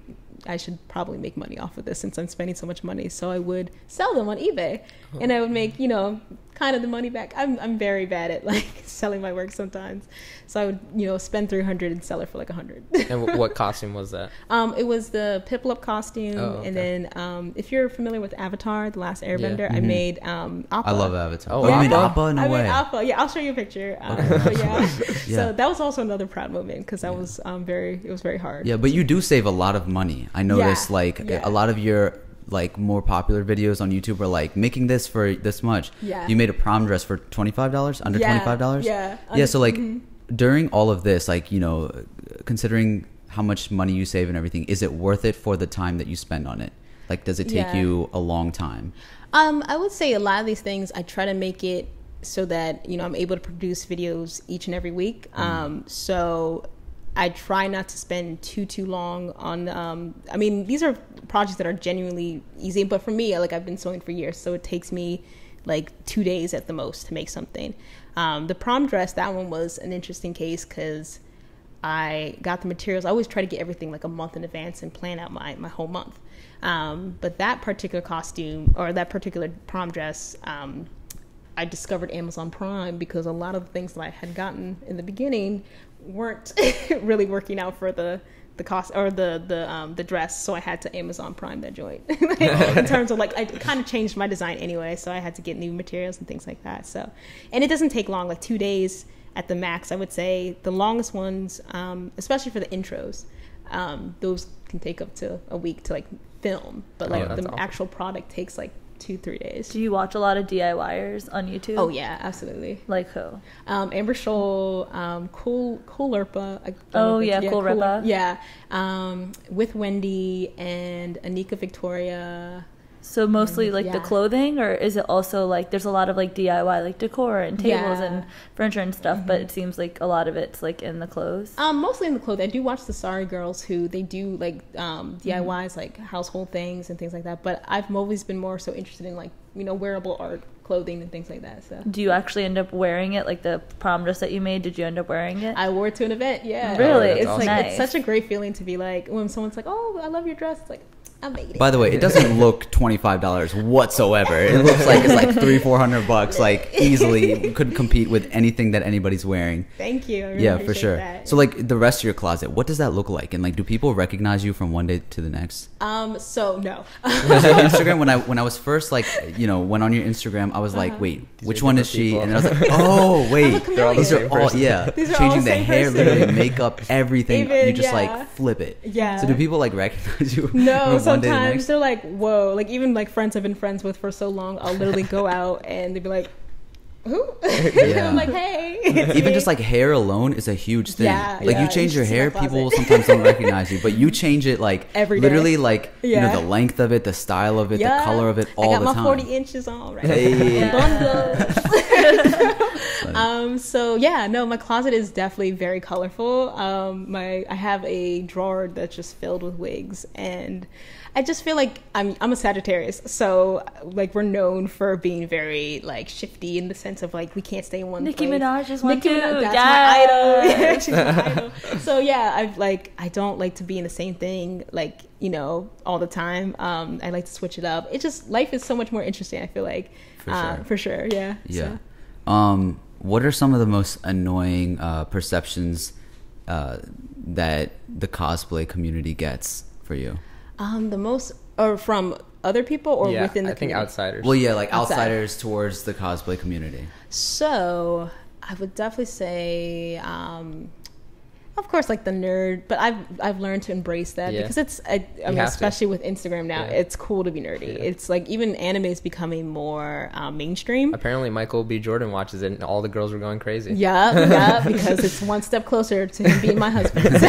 I should probably make money off of this since I'm spending so much money. So I would sell them on eBay, oh. and I would make, you know, kind of the money back. I'm I'm very bad at like selling my work sometimes, so I would, you know, spend three hundred and sell it for like a hundred. And what costume was that? Um, it was the Piplup costume, oh, okay. and then um, if you're familiar with Avatar: The Last Airbender, yeah. mm-hmm. I made um, Appa. I love Avatar. Oh, yeah. You made Appa in a I way. I made Appa. Yeah, I'll show you a picture. Um, okay. But yeah. yeah. So that was also another proud moment because I yeah. was um, very it was very hard. Yeah, but you do save a lot of money. I noticed yeah, like yeah. a lot of your like more popular videos on YouTube are like making this for this much. Yeah. You made a prom dress for twenty-five dollars, under yeah. twenty-five dollars. Yeah. Yeah. Um, so like mm-hmm. during all of this, like, you know, considering how much money you save and everything, is it worth it for the time that you spend on it? Like, does it take yeah. you a long time? Um, I would say a lot of these things, I try to make it so that, you know, I'm able to produce videos each and every week. Mm. Um, so I try not to spend too, too long on, um, I mean, these are projects that are genuinely easy, but for me, like I've been sewing for years, so it takes me like two days at the most to make something. Um, the prom dress, that one was an interesting case because I got the materials. I always try to get everything like a month in advance and plan out my, my whole month. Um, but that particular costume or that particular prom dress, um, I discovered Amazon Prime because a lot of the things that I had gotten in the beginning weren't really working out for the the cost or the the um the dress, so I had to Amazon Prime that joint. Like, in terms of like, I kind of changed my design anyway, so I had to get new materials and things like that. So, and it doesn't take long, like two days at the max. I would say the longest ones, um especially for the intros, um those can take up to a week to like film, but like oh, the awful. actual product takes like two, three days. Do you watch a lot of D I Y ers on YouTube? Oh yeah, absolutely. Like who? Um, Amber Scholl, um, Cool Cool Lerpa. Oh yeah, yeah, Cool Lerpa. Yeah, um, with Wendy and Anika Victoria. So mostly like yeah. the clothing, or is it also like there's a lot of like D I Y like decor and tables yeah. and furniture and stuff, mm-hmm. but it seems like a lot of it's like in the clothes. Um, mostly in the clothes. I do watch the Sorry Girls, who they do like um, D I Ys, mm-hmm. like household things and things like that. But I've always been more so interested in like, you know, wearable art, clothing and things like that. So do you actually end up wearing it? Like the prom dress that you made, did you end up wearing it? I wore it to an event. Yeah, really. Oh, it's awesome. Like nice. It's such a great feeling to be like when someone's like, "Oh, I love your dress." It's like. It. By the way, it doesn't look twenty-five dollars whatsoever. It looks like it's like three, four hundred bucks, like easily could compete with anything that anybody's wearing. Thank you. I really yeah, for sure. That. So like the rest of your closet, what does that look like? And like, do people recognize you from one day to the next? Um, so no. So Instagram, when I when I was first like, you know, went on your Instagram, I was uh-huh. like, wait, these which one is she? People. And then I was like, oh wait, they're all these are all yeah, these are changing all the hair, person. Literally makeup, everything. Even, you just yeah. like flip it. Yeah. So do people like recognize you? No. Sometimes they're like, whoa, like even like friends I've been friends with for so long, I'll literally go out and they'd be like, who? Yeah. I'm like, hey. Even me. Just like hair alone is a huge thing. Yeah, like yeah, you change you your hair, people sometimes don't recognize you, but you change it like every day. Literally like, yeah. you know, the length of it, the style of it, yeah. the color of it, all the time. I got my forty inches on right hey. now. Um, so yeah, no, my closet is definitely very colorful. Um, my I have a drawer that's just filled with wigs, and I just feel like I'm I'm a Sagittarius, so like we're known for being very like shifty in the sense of like we can't stay in one Nicki place. Nicki Minaj is one Nicki too. Minaj, that's yes. my idol. She's my idol. So yeah, I've like I don't like to be in the same thing like you know all the time. Um, I like to switch it up. It just life is so much more interesting. I feel like for sure, um, for sure yeah. Yeah. So. Um. What are some of the most annoying uh, perceptions uh, that the cosplay community gets for you? Um, the most, or from other people, or yeah, within the I community? I think outsiders. Well, yeah, like Outside. outsiders towards the cosplay community. So I would definitely say, um, of course, like the nerd, but I've I've learned to embrace that yeah. because it's, I, I mean, especially to. with Instagram now, yeah. it's cool to be nerdy. Yeah. It's like even anime is becoming more uh, mainstream. Apparently, Michael B. Jordan watches it, and all the girls were going crazy. Yeah, yeah, because it's one step closer to him being my husband.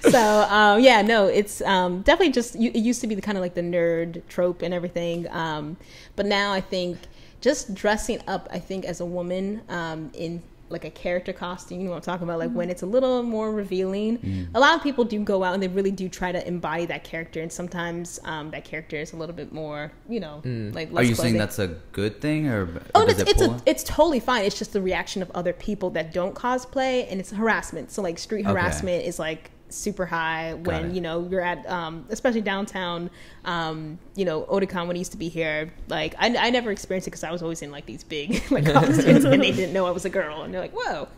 So um, yeah, no, it's um, definitely just it used to be the kind of like the nerd trope and everything, um, but now I think just dressing up, I think as a woman um, in. like a character costume, you know what I'm talking about, like mm-hmm. when it's a little more revealing. Mm-hmm. A lot of people do go out and they really do try to embody that character, and sometimes um, that character is a little bit more, you know, mm. like less Are you clothing. saying that's a good thing? or, or Oh, it's, it it's, a, it's totally fine. It's just the reaction of other people that don't cosplay, and it's harassment. So like street okay. harassment is like super high when, you know, you're at, um, especially downtown, um, you know, Otakon when he used to be here. Like, I, I never experienced it because I was always in, like, these big, like, costumes, and they didn't know I was a girl. And they're like, whoa.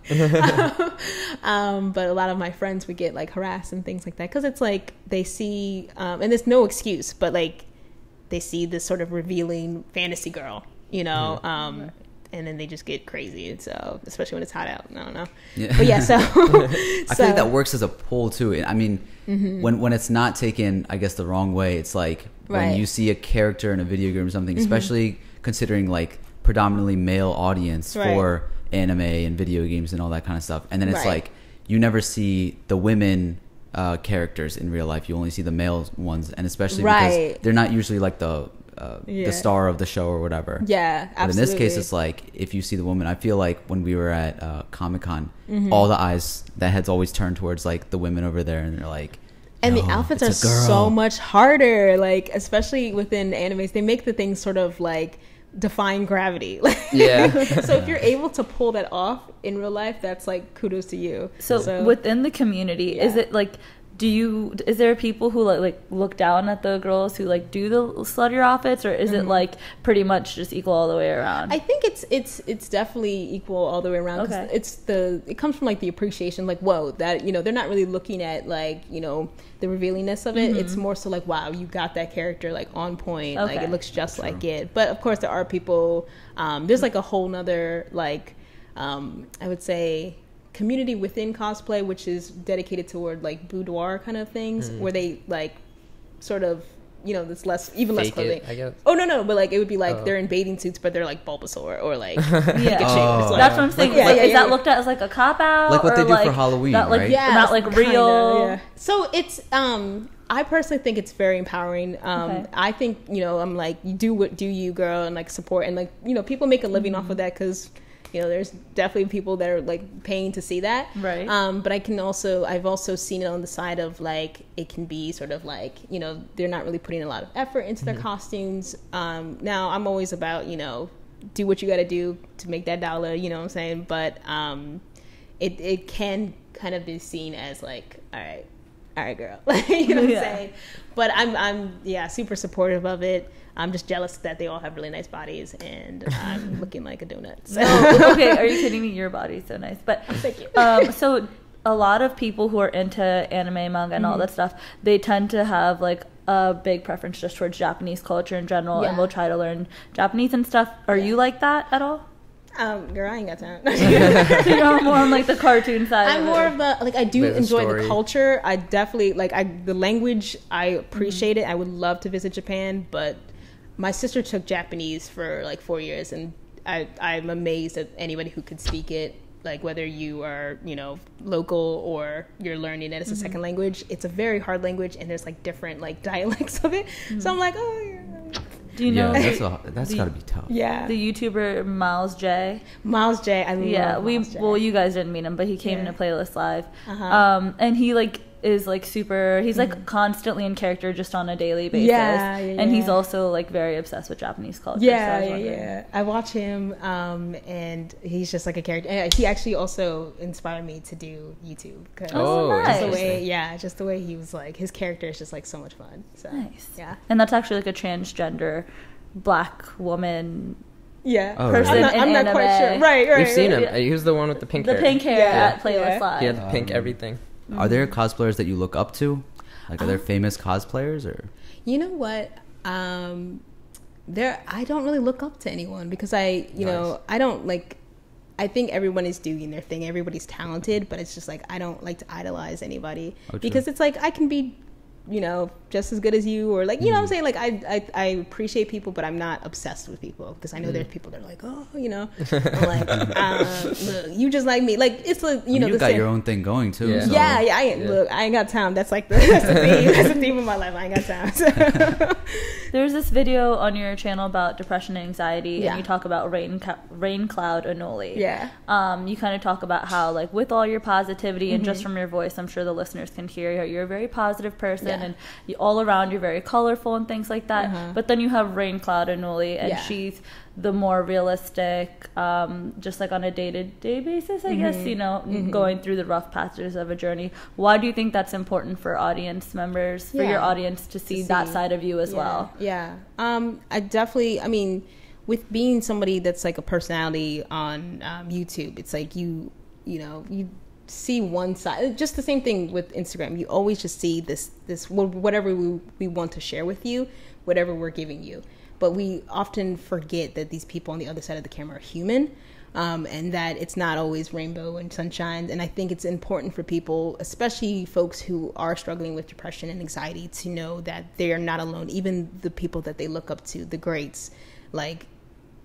um, but a lot of my friends would get, like, harassed and things like that because it's, like, they see, um, and there's no excuse, but, like, they see this sort of revealing fantasy girl, you know, um, right. and then they just get crazy, and so especially when it's hot out, I don't know. Yeah. But yeah, so I so. think that works as a pull too. I mean, mm-hmm. when when it's not taken, I guess the wrong way, it's like right. when you see a character in a video game or something, mm-hmm. especially considering like predominantly male audience right. for anime and video games and all that kind of stuff, and then it's right. like you never see the women uh, characters in real life. You only see the male ones, and especially right. because they're not usually like the Uh, yeah. the star of the show or whatever. Yeah, absolutely. But in this case, it's like if you see the woman, I feel like when we were at uh, Comic-Con, mm-hmm. all the eyes, that heads always turned towards like the women over there, and they're like, and no, the outfits are so much harder. Like especially within animes, they make the things sort of like defying gravity. Yeah. So yeah. if you're able to pull that off in real life, that's like kudos to you. So, so within the community, yeah. is it like? Do you, is there people who like, like look down at the girls who like do the sluttier outfits, or is mm-hmm. it like pretty much just equal all the way around? I think it's it's it's definitely equal all the way around. Okay. 'Cause it's the it comes from like the appreciation, like whoa, that you know they're not really looking at like you know the revealingness of it. Mm-hmm. It's more so like wow, you got that character like on point, okay. like it looks just True. like it. But of course there are people. Um, there's like a whole nother like um, I would say. community within cosplay, which is dedicated toward like boudoir kind of things, mm. where they like sort of you know this less even Fake less clothing. It, I guess. Oh no no, but like it would be like oh. they're in bathing suits, but they're like Bulbasaur or like yeah. oh. That's what I'm saying. Like, yeah, like, yeah, is yeah. that looked at as like a cop out? Like what or, they do like, for Halloween, not, like, right? Yeah, not like real. Kinda, yeah. So it's um I personally think it's very empowering. Um, okay. I think, you know, I'm like, do what do you, girl, and like support. And like, you know, people make a living mm-hmm. off of that because, you know, there's definitely people that are like paying to see that. Right. Um, but I can also, I've also seen it on the side of like, it can be sort of like, you know, they're not really putting a lot of effort into mm-hmm. their costumes. Um, now, I'm always about, you know, do what you got to do to make that dollar, you know what I'm saying? But um, it, it can kind of be seen as like, all right. All right, girl. You know what yeah. I'm saying? But I'm, I'm, yeah, super supportive of it. I'm just jealous that they all have really nice bodies, and I'm looking like a donut. So. No, okay, are you kidding me? Your body's so nice. But thank you. Um, so a lot of people who are into anime, manga, and mm-hmm. all that stuff, they tend to have like a big preference just towards Japanese culture in general, yeah. and will try to learn Japanese and stuff. Are yeah. you like that at all? Um, girl, I ain't got time. So you're more on like the cartoon side. I'm more of the like I do enjoy the culture. I definitely like I the language. I appreciate mm-hmm. it. I would love to visit Japan, but my sister took Japanese for like four years, and I I'm amazed at anybody who could speak it. Like whether you are you know local or you're learning it as a mm-hmm. second language, it's a very hard language, and there's like different like dialects of it. Mm-hmm. So I'm like, oh. You're Do you know? Yeah, that's a, that's the, gotta be tough. Yeah. The YouTuber Miles J. Miles J. I love yeah. We Miles J. well, you guys didn't meet him, but he came yeah. in a playlist live, uh-huh. um, and he like is like super. He's like mm-hmm. constantly in character, just on a daily basis. Yeah, yeah, and yeah. he's also like very obsessed with Japanese culture. Yeah, so I was yeah, yeah. I watch him, um, and he's just like a character. And he actually also inspired me to do YouTube. Cause oh, nice. Just the way, yeah, just the way he was like his character is just like so much fun. So nice. Yeah, and that's actually like a transgender black woman. Yeah, oh, person I'm not, in I'm not anime. Quite sure. Right, right. We've seen him. Yeah. He was the one with the pink. The hair. pink hair yeah. at Playlist yeah. Live. He had the pink um, everything. Mm-hmm. Are there cosplayers that you look up to? Like, are um, there famous cosplayers or? You know what? Um, there, I don't really look up to anyone because I, you nice. know, I don't like. I think everyone is doing their thing. Everybody's talented, but it's just like I don't like to idolize anybody oh, because it's like I can be, you know, just as good as you or like, you mm. know what I'm saying? Like I, I, I appreciate people, but I'm not obsessed with people because I know mm. there's people that are like, oh, you know, I'm like, um, look, you just like me. Like it's like, you I mean, know, you the got same. Your own thing going too. Yeah. So. Yeah, yeah, I ain't, yeah. Look, I ain't got time. That's like the, that's the theme. That's the theme of my life. I ain't got time. So. There's this video on your channel about depression and anxiety yeah. and you talk about rain, rain cloud Anuli. Yeah. Um, you kind of talk about how like with all your positivity mm-hmm. and just from your voice, I'm sure the listeners can hear you're a very positive person. Yeah. And you, all around you're very colorful and things like that uh-huh. but then you have Rain Cloud Anuli and yeah. she's the more realistic um, just like on a day-to-day basis I mm-hmm. guess you know mm-hmm. going through the rough passages of a journey. Why do you think that's important for audience members for yeah. your audience to see, to see that side of you as yeah. well? Yeah um, I definitely I mean with being somebody that's like a personality on um, YouTube it's like you you know you see one side. Just the same thing with Instagram, you always just see this this whatever we, we want to share with you, whatever we're giving you, but we often forget that these people on the other side of the camera are human um, and that it's not always rainbow and sunshine. And I think it's important for people, especially folks who are struggling with depression and anxiety, to know that they're not alone. Even the people that they look up to, the greats like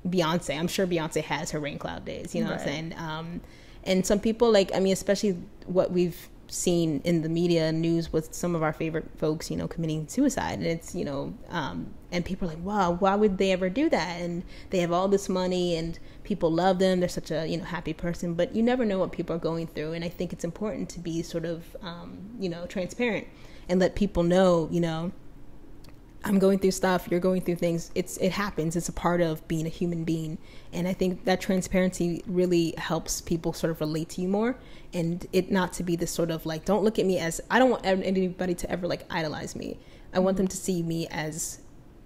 Beyonce, I'm sure Beyonce has her rain cloud days, you know right. what I'm saying? um And some people, like, I mean, especially what we've seen in the media news with some of our favorite folks, you know, committing suicide. And it's, you know, um, and people are like, wow, why would they ever do that? And they have all this money and people love them. They're such a, you know, happy person. But you never know what people are going through. And I think it's important to be sort of, um, you know, transparent and let people know, you know, I'm going through stuff, you're going through things, it's it happens, it's a part of being a human being. And I think that transparency really helps people sort of relate to you more, and it not to be this sort of like, don't look at me as, I don't want anybody to ever like idolize me. I want them to see me as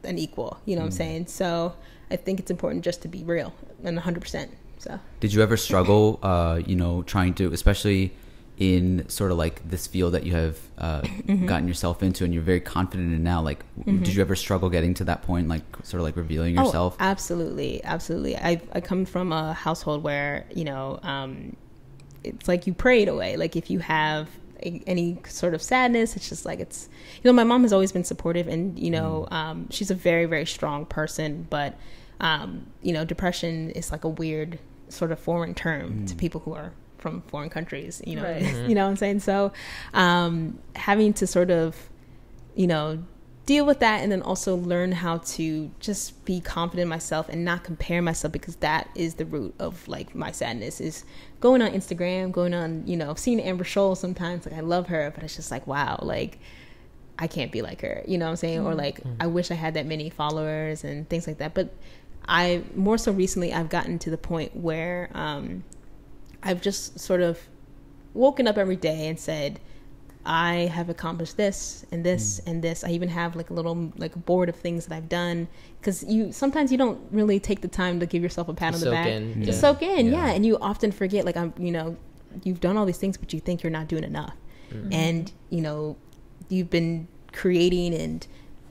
an equal, you know mm-hmm. what I'm saying? So I think it's important just to be real and one hundred percent. So. Did you ever struggle, uh, you know, trying to, especially in sort of like this field that you have uh, mm-hmm. gotten yourself into and you're very confident in now, like mm-hmm. did you ever struggle getting to that point, like sort of like revealing yourself? Oh, absolutely, absolutely. I, I come from a household where, you know, um, it's like you pray it away. Like if you have a, any sort of sadness, it's just like it's, you know, my mom has always been supportive and, you know, mm. um, she's a very, very strong person, but, um, you know, depression is like a weird sort of foreign term mm. to people who are from foreign countries, you know, right. you know what I'm saying? So, um, having to sort of you know, deal with that, and then also learn how to just be confident in myself and not compare myself, because that is the root of like my sadness, is going on Instagram, going on, you know, seeing Amber Scholl sometimes. Like, I love her, but it's just like, wow, like I can't be like her, you know what I'm saying? Mm-hmm. Or like, mm-hmm. I wish I had that many followers and things like that. But I, more so recently, I've gotten to the point where um, I've just sort of woken up every day and said, I have accomplished this and this mm. and this. I even have like a little like a board of things that I've done, because you sometimes you don't really take the time to give yourself a pat on the back. In. Just yeah. soak in, yeah. yeah. And you often forget, like, I'm, you know, you've done all these things, but you think you're not doing enough, mm. and you know, you've been creating and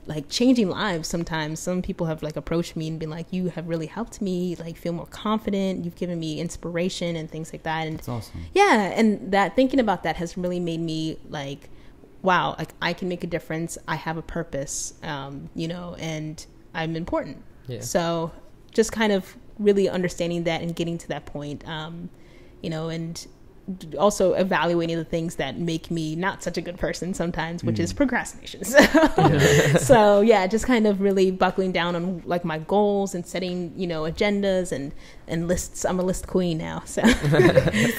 like changing lives. Sometimes some people have like approached me and been like, "You have really helped me like feel more confident. You've given me inspiration and things like that." And that's awesome. Yeah, and that thinking about that has really made me like, wow, like I can make a difference. I have a purpose, um, you know, and I'm important. Yeah. So just kind of really understanding that and getting to that point, um, you know, and also evaluating the things that make me not such a good person sometimes, which mm. is procrastination. So yeah. so yeah, just kind of really buckling down on like my goals and setting, you know, agendas and, and lists. I'm a list queen now. So,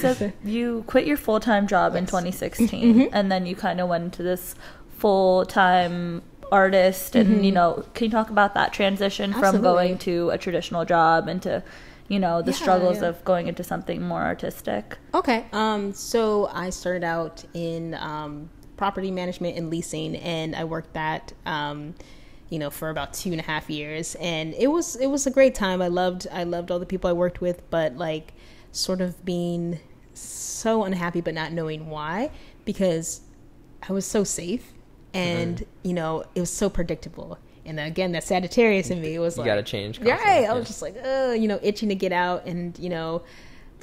so you quit your full-time job yes. in twenty sixteen mm-hmm. and then you kind of went into this full-time artist and, mm-hmm. you know, can you talk about that transition Absolutely. From going to a traditional job into, you know, the yeah, struggles yeah. of going into something more artistic? Okay. Um, so I started out in um, property management and leasing, and I worked that, um, you know, for about two and a half years. And it was it was a great time. I loved I loved all the people I worked with, but like sort of being so unhappy but not knowing why, because I was so safe and, mm-hmm. you know, it was so predictable. And again, that Sagittarius in me, it was you like... You gotta change. Right. Yeah. I was just like, uh, you know, itching to get out and, you know,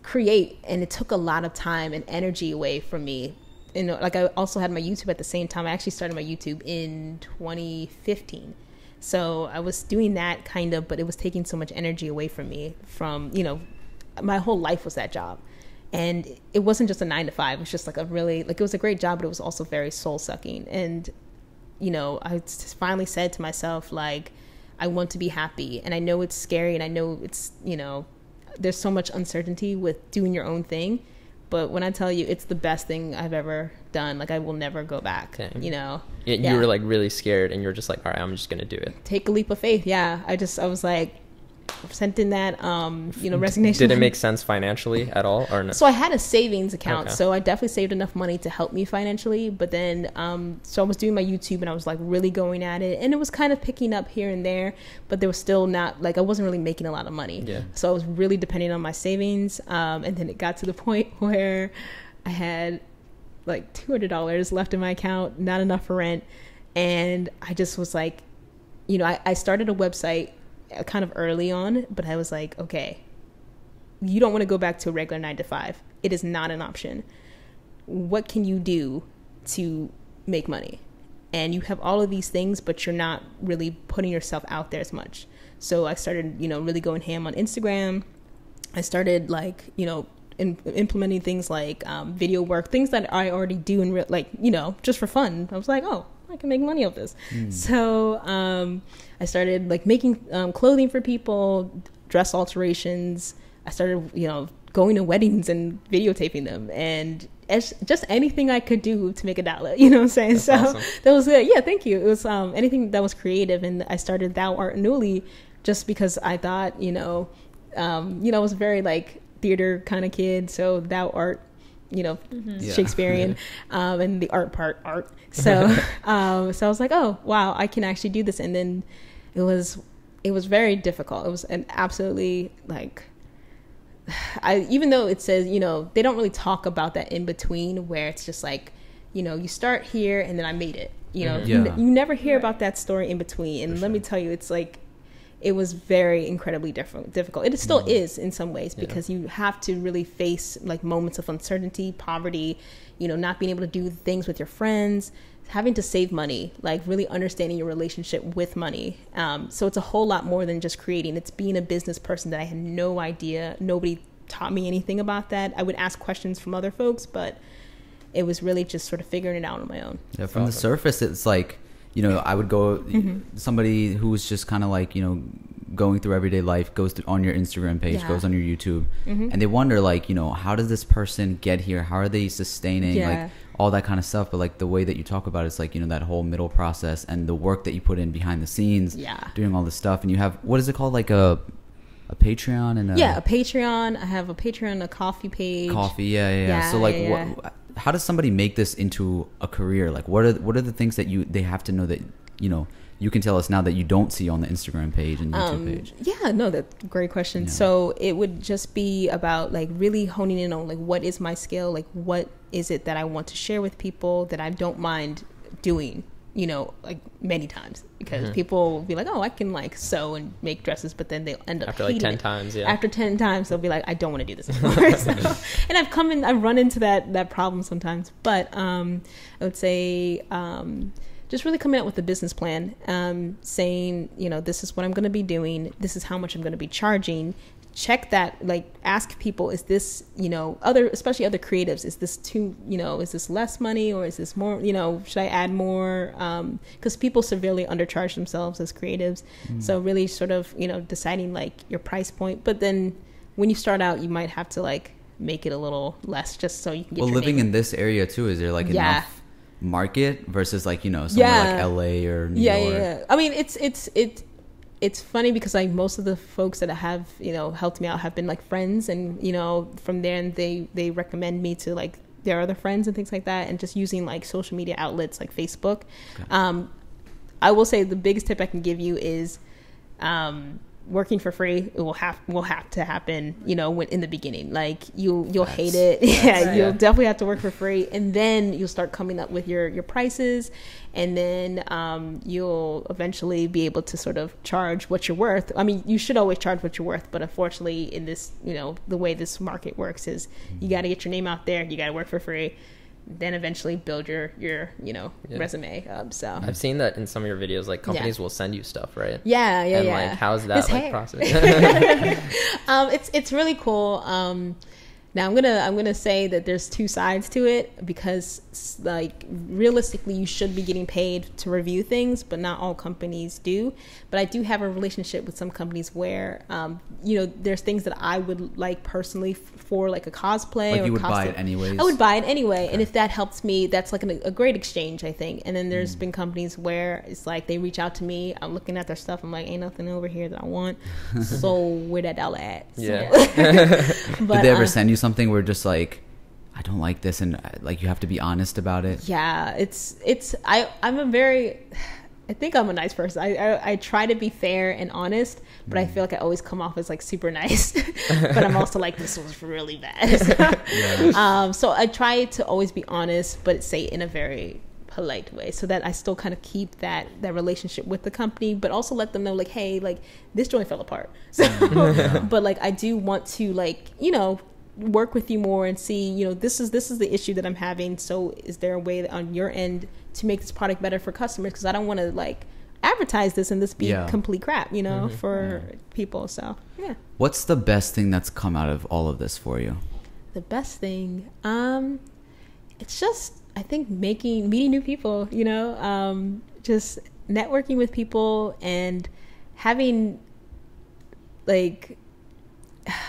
create. And it took a lot of time and energy away from me. You know, like I also had my YouTube at the same time. I actually started my YouTube in twenty fifteen. So I was doing that kind of, but it was taking so much energy away from me from, you know, my whole life was that job. And it wasn't just a nine to five. It was just like a really, like it was a great job, but it was also very soul sucking. And you know, I finally said to myself, like, I want to be happy. And I know it's scary, and I know it's, you know, there's so much uncertainty with doing your own thing. But when I tell you, it's the best thing I've ever done. Like, I will never go back, okay. you know. Yeah, yeah. You were, like, really scared, and you were just like, all right, I'm just going to do it. Take a leap of faith, yeah. I just, I was like, sent in that, um, you know, resignation. Did it make sense financially at all or no? So I had a savings account. Okay. So I definitely saved enough money to help me financially. But then, um, so I was doing my YouTube and I was like really going at it, and it was kind of picking up here and there, but there was still not like, I wasn't really making a lot of money. Yeah. So I was really depending on my savings. Um, and then it got to the point where I had like two hundred dollars left in my account, not enough for rent. And I just was like, you know, I, I started a website kind of early on, but I was like, okay, you don't want to go back to a regular nine to five. It is not an option. What can you do to make money? And you have all of these things, but you're not really putting yourself out there as much. So I started, you know, really going ham on Instagram. I started like, you know, in, implementing things like um, video work, things that I already do in real, like, you know, just for fun. I was like, oh, I can make money off this. Mm. So um, I started like making um, clothing for people, dress alterations. I started, you know, going to weddings and videotaping them, and as, just anything I could do to make a dollar. You know what I'm saying? That's so awesome. That was good. Yeah, thank you. It was um, anything that was creative, and I started Thou Art Anuli just because I thought, you know, um, you know, I was very like theater kind of kid, so Thou Art. You know, mm-hmm. yeah. Shakespearean, um, and the art part, art. So, um, so I was like, oh wow, I can actually do this. And then it was, it was very difficult. It was an absolutely like, I even though it says, you know, they don't really talk about that in between where it's just like, you know, you start here and then I made it. You know, yeah. you, you never hear right. about that story in between. And For let sure. me tell you, it's like. It was very incredibly different, difficult. It still is in some ways because yeah. you have to really face like moments of uncertainty, poverty, you know, not being able to do things with your friends, having to save money, like really understanding your relationship with money. Um, so it's a whole lot more than just creating. It's being a business person that I had no idea. Nobody taught me anything about that. I would ask questions from other folks, but it was really just sort of figuring it out on my own. Yeah, from the surface, it's like, you know, I would go, mm-hmm. somebody who was just kind of like, you know, going through everyday life, goes through, on your Instagram page, yeah. goes on your YouTube, mm-hmm. and they wonder, like, you know, how does this person get here? How are they sustaining, yeah. like, all that kind of stuff? But, like, the way that you talk about it is, like, you know, that whole middle process and the work that you put in behind the scenes, yeah. doing all this stuff. And you have, what is it called? Like a... A Patreon and a... Yeah, a Patreon. I have a Patreon, a coffee page. Coffee, yeah, yeah. yeah. yeah so, like, yeah, what, yeah. how does somebody make this into a career? Like, what are what are the things that you they have to know that, you know, you can tell us now that you don't see on the Instagram page and YouTube um, page? Yeah, no, that's a great question. Yeah. So, it would just be about, like, really honing in on, like, what is my skill? Like, what is it that I want to share with people that I don't mind doing? You know, like many times, because mm-hmm. people will be like, oh, I can like sew and make dresses, but then they'll end up after like ten it. times. Yeah. After ten times, they'll be like, I don't want to do this anymore. So, and I've come in, I've run into that, that problem sometimes, but um, I would say um, just really coming out with a business plan, um, saying, you know, this is what I'm going to be doing. This is how much I'm going to be charging. Check that, like, ask people, is this, you know, other, especially other creatives, is this too, you know, is this less money or is this more, you know, should I add more? Um, because people severely undercharge themselves as creatives. Mm. So really sort of, you know, deciding like your price point. But then when you start out, you might have to like make it a little less just so you can get well, your living name. In this area too, is there like yeah. enough market versus like, you know, somewhere yeah. like L A or New yeah, York? Yeah, yeah, I mean, it's, it's, it's, it's funny because like most of the folks that I have, you know, helped me out have been like friends, and you know, from there and they they recommend me to like their other friends and things like that, and just using like social media outlets like Facebook. Okay. Um, I will say the biggest tip I can give you is um, working for free. It will have will have to happen, you know, when in the beginning, like you you'll that's, hate it. Yeah, right, you'll yeah. definitely have to work for free, and then you'll start coming up with your your prices. And then um, you'll eventually be able to sort of charge what you're worth. I mean, you should always charge what you're worth, but unfortunately in this, you know, the way this market works is you got to get your name out there, you got to work for free, then eventually build your, your you know, yeah. resume up, so. I've seen that in some of your videos, like companies yeah. will send you stuff, right? Yeah, yeah, and, yeah. And like, how's that like, process? um, it's, it's really cool. Um, Now I'm gonna I'm gonna say that there's two sides to it, because like realistically you should be getting paid to review things, but not all companies do. But I do have a relationship with some companies where um, you know, there's things that I would like personally f for like a cosplay. Like or you would buy it anyways. I would buy it anyway, okay. and if that helps me, that's like an, a great exchange, I think. And then there's mm. been companies where it's like they reach out to me, I'm looking at their stuff, I'm like, ain't nothing over here that I want. So where that dollar at? Yeah. So, but, did they ever um, send you something? Something where just like, I don't like this, and like you have to be honest about it. Yeah, it's it's I I'm a very I think I'm a nice person. I I, I try to be fair and honest, but mm. I feel like I always come off as like super nice, but I'm also like, this was really bad. yeah. Um, so I try to always be honest, but say in a very polite way, so that I still kind of keep that that relationship with the company, but also let them know like, hey, like this joint fell apart. So, yeah. but like I do want to like you know. work with you more and see, you know, this is this is the issue that I'm having. So is there a way on your end to make this product better for customers? Because I don't want to like advertise this and this be yeah. complete crap, you know, mm-hmm. for yeah. people. So yeah. What's the best thing that's come out of all of this for you? The best thing, um, it's just I think making meeting new people, you know, um, just networking with people and having like.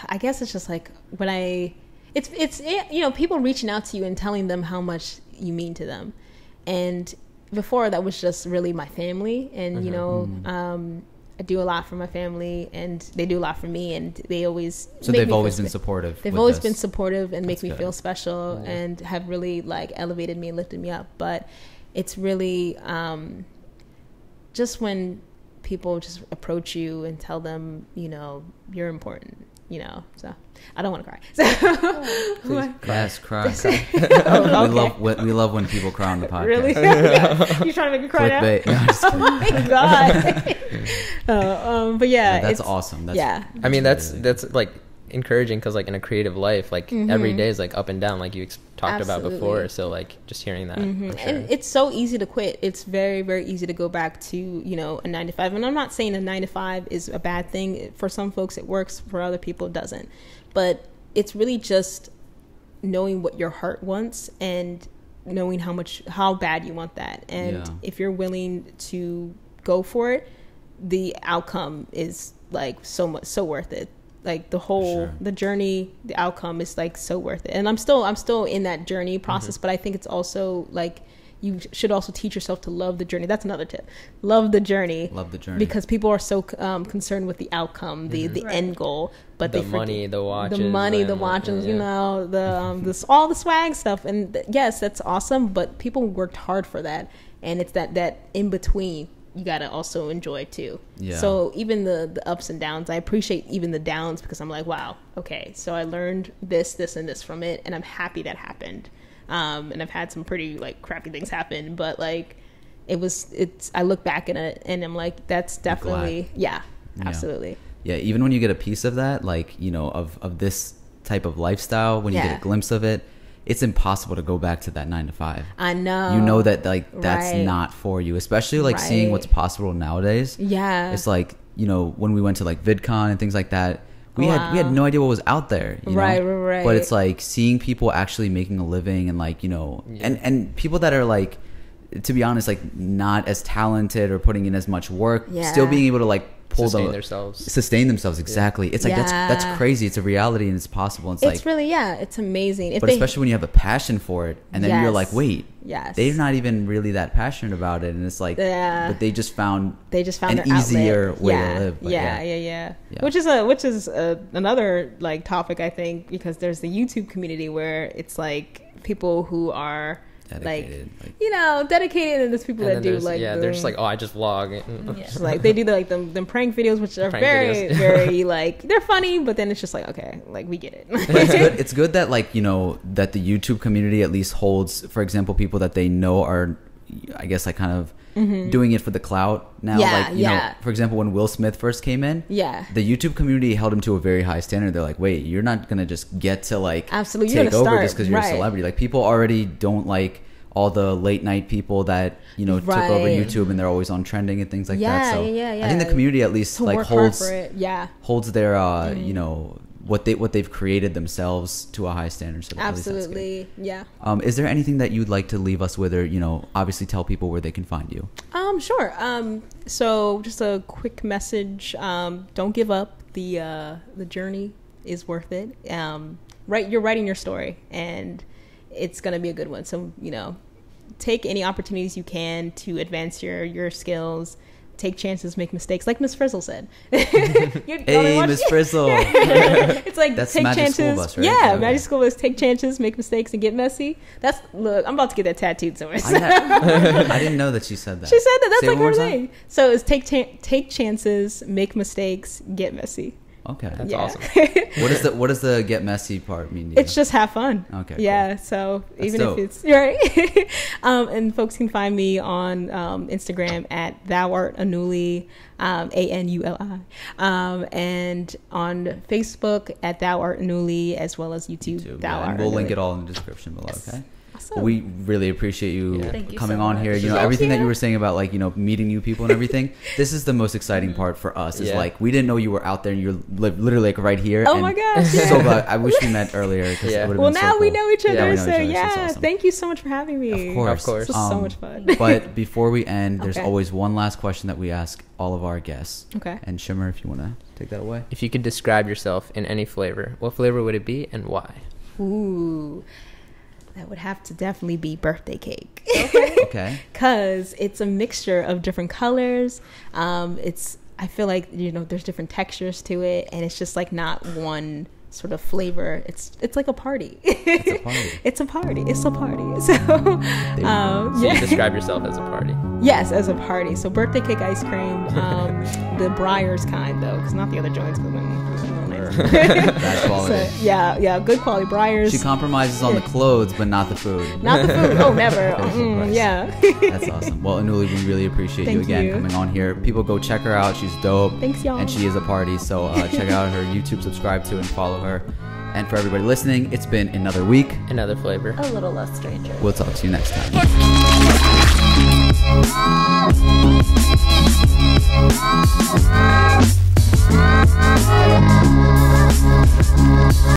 I guess it's just like when I, it's, it's, it, you know, people reaching out to you and telling them how much you mean to them. And before that was just really my family. And, mm-hmm. you know, um, I do a lot for my family and they do a lot for me, and they always, so they've always been supportive. They've always us. been supportive and That's make me good. feel special yeah. and have really like elevated me and lifted me up. But it's really, um, just when people just approach you and tell them, you know, you're important. You know, so I don't want to cry. So, Please, yes, cry. cry. oh, okay. We love we love when people cry on the podcast. Really? yeah. You're trying to make me cry Clickbait. now? No, oh my god! oh, um, but yeah, yeah that's awesome. That's, yeah, I mean that's that's like encouraging, because like in a creative life, like mm-hmm. every day is like up and down, like you ex talked Absolutely. about before. So like just hearing that, mm-hmm. I'm sure. and it's so easy to quit. It's very very easy to go back to, you know, a nine to five. And I'm not saying a nine to five is a bad thing. For some folks it works, for other people it doesn't. But it's really just knowing what your heart wants and knowing how much, how bad you want that. And yeah. if you're willing to go for it, the outcome is like so much, so worth it. Like the whole, sure. the journey, the outcome is like so worth it. And I'm still, I'm still in that journey process, mm-hmm. but I think it's also like, you should also teach yourself to love the journey. That's another tip. Love the journey. Love the journey. Because people are so um, concerned with the outcome, the, mm-hmm. the right. end goal, but the they money, the watches, the money, the watches. Yeah. You know, the um, this all the swag stuff. And th- yes, that's awesome. But people worked hard for that, and it's that that in between you gotta also enjoy too. Yeah. So even the the ups and downs, I appreciate even the downs because I'm like, wow, okay, so I learned this, this, and this from it, and I'm happy that happened. Um, and I've had some pretty like crappy things happen, but like it was, it's, I look back at it and I'm like, that's definitely, yeah, yeah, absolutely. Yeah. Even when you get a piece of that, like, you know, of, of this type of lifestyle, when you yeah. get a glimpse of it, it's impossible to go back to that nine to five. I know. You know that like, that's right. not for you, especially like right. seeing what's possible nowadays. Yeah. It's like, you know, when we went to like VidCon and things like that, we wow. had we had no idea what was out there, you right, know? Right, right. But it's like seeing people actually making a living and like, you know, yeah. and and people that are like, to be honest, like not as talented or putting in as much work, yeah. still being able to like pull sustain the, themselves, sustain themselves exactly. Yeah. It's like yeah. that's that's crazy. It's a reality and it's possible. It's, it's like really yeah, it's amazing. If but they, especially when you have a passion for it, and then yes. you're like, wait, yes, they're not even really that passionate about it, and it's like, yeah. but they just found they just found an easier outlet. way yeah. to live. Yeah, yeah, yeah, yeah, yeah. Which is a which is a, another like topic I think, because there's the YouTube community where it's like people who are. Dedicated, like, like you know, dedicated, and there's people and that do like yeah, the, they're just like, oh, I just vlog. Yeah. Like they do the, like them, them prank videos, which are prank very, very like they're funny, but then it's just like okay, like we get it. But it's good. It's good that like you know that the YouTube community at least holds, for example, people that they know are, I guess, like kind of mm-hmm. doing it for the clout now. Yeah, like you yeah. know, for example, when Will Smith first came in, yeah, the YouTube community held him to a very high standard. They're like, wait, you're not gonna just get to like absolutely take over start. Just because you're right. a celebrity. Like people already don't like all the late night people that you know right. took over YouTube and they're always on trending and things like yeah, that. So yeah, yeah, I think the community at least to like holds yeah holds their uh, mm-hmm. you know. what they what they've created themselves to a high standard. So absolutely, yeah. Um, is there anything that you'd like to leave us with, or you know, obviously tell people where they can find you? Um, sure. Um, so just a quick message. Um, don't give up. The uh, the journey is worth it. Um, right, you're writing your story, and it's gonna be a good one. So you know, take any opportunities you can to advance your your skills. Take chances, make mistakes, like Miss Frizzle said. Hey, Miss Frizzle. It's like that's take Magic chances. School Bus, right? Yeah, yeah, Magic School Bus. Take chances, make mistakes, and get messy. That's look. I'm about to get that tattooed somewhere. So. I, had, I didn't know that she said that. She said that. That's Say like her thing. So it's take cha- take chances, make mistakes, get messy. Okay, that's yeah. awesome. What is the what does the get messy part mean? It's just have fun. Okay, yeah. Cool. So that's even dope. If it's you're right, um, and folks can find me on um, Instagram at Thou Art Anuli, um, A N U L I, um, and on Facebook at Thou Art Anuli, as well as YouTube. YouTube Thou yeah, Art. And we'll Anuli. Link it all in the description below. Yes. Okay. Awesome. We really appreciate you yeah. coming so on much. Here. You Thank know everything you. That you were saying about like you know meeting new people and everything. This is the most exciting part for us. Is yeah. like we didn't know you were out there and you're li- literally like right here. Oh and my gosh! Yeah. So glad. I wish we met earlier. Yeah. Well, now so cool. we know each other. Yeah, know so each other, yeah, so awesome. Thank you so much for having me. Of course, of course. This was so much fun. Um, but before we end, there's okay. always one last question that we ask all of our guests. Okay. And Shimmer, if you want to take that away. If you could describe yourself in any flavor, what flavor would it be and why? Ooh. That would have to definitely be birthday cake. Okay. Because it's a mixture of different colors. Um, it's I feel like, you know, there's different textures to it. And it's just like not one sort of flavor. It's it's like a party. It's a party. It's a party. It's a party. So, um, so yeah. you describe yourself as a party. Yes, as a party. So birthday cake ice cream. Um, the Breyers kind, though, because not the other joints. Because Bad quality. So, yeah, yeah, good quality. Breyers. She compromises on the clothes, but not the food. Not the food. Oh, never. Mm, yeah. That's awesome. Well, Anuli, we really appreciate Thank you again you. coming on here. People go check her out. She's dope. Thanks, y'all. And she is a party. So uh, check out her YouTube, subscribe to, and follow her. And for everybody listening, it's been another week, another flavor, a little less stranger. We'll talk to you next time.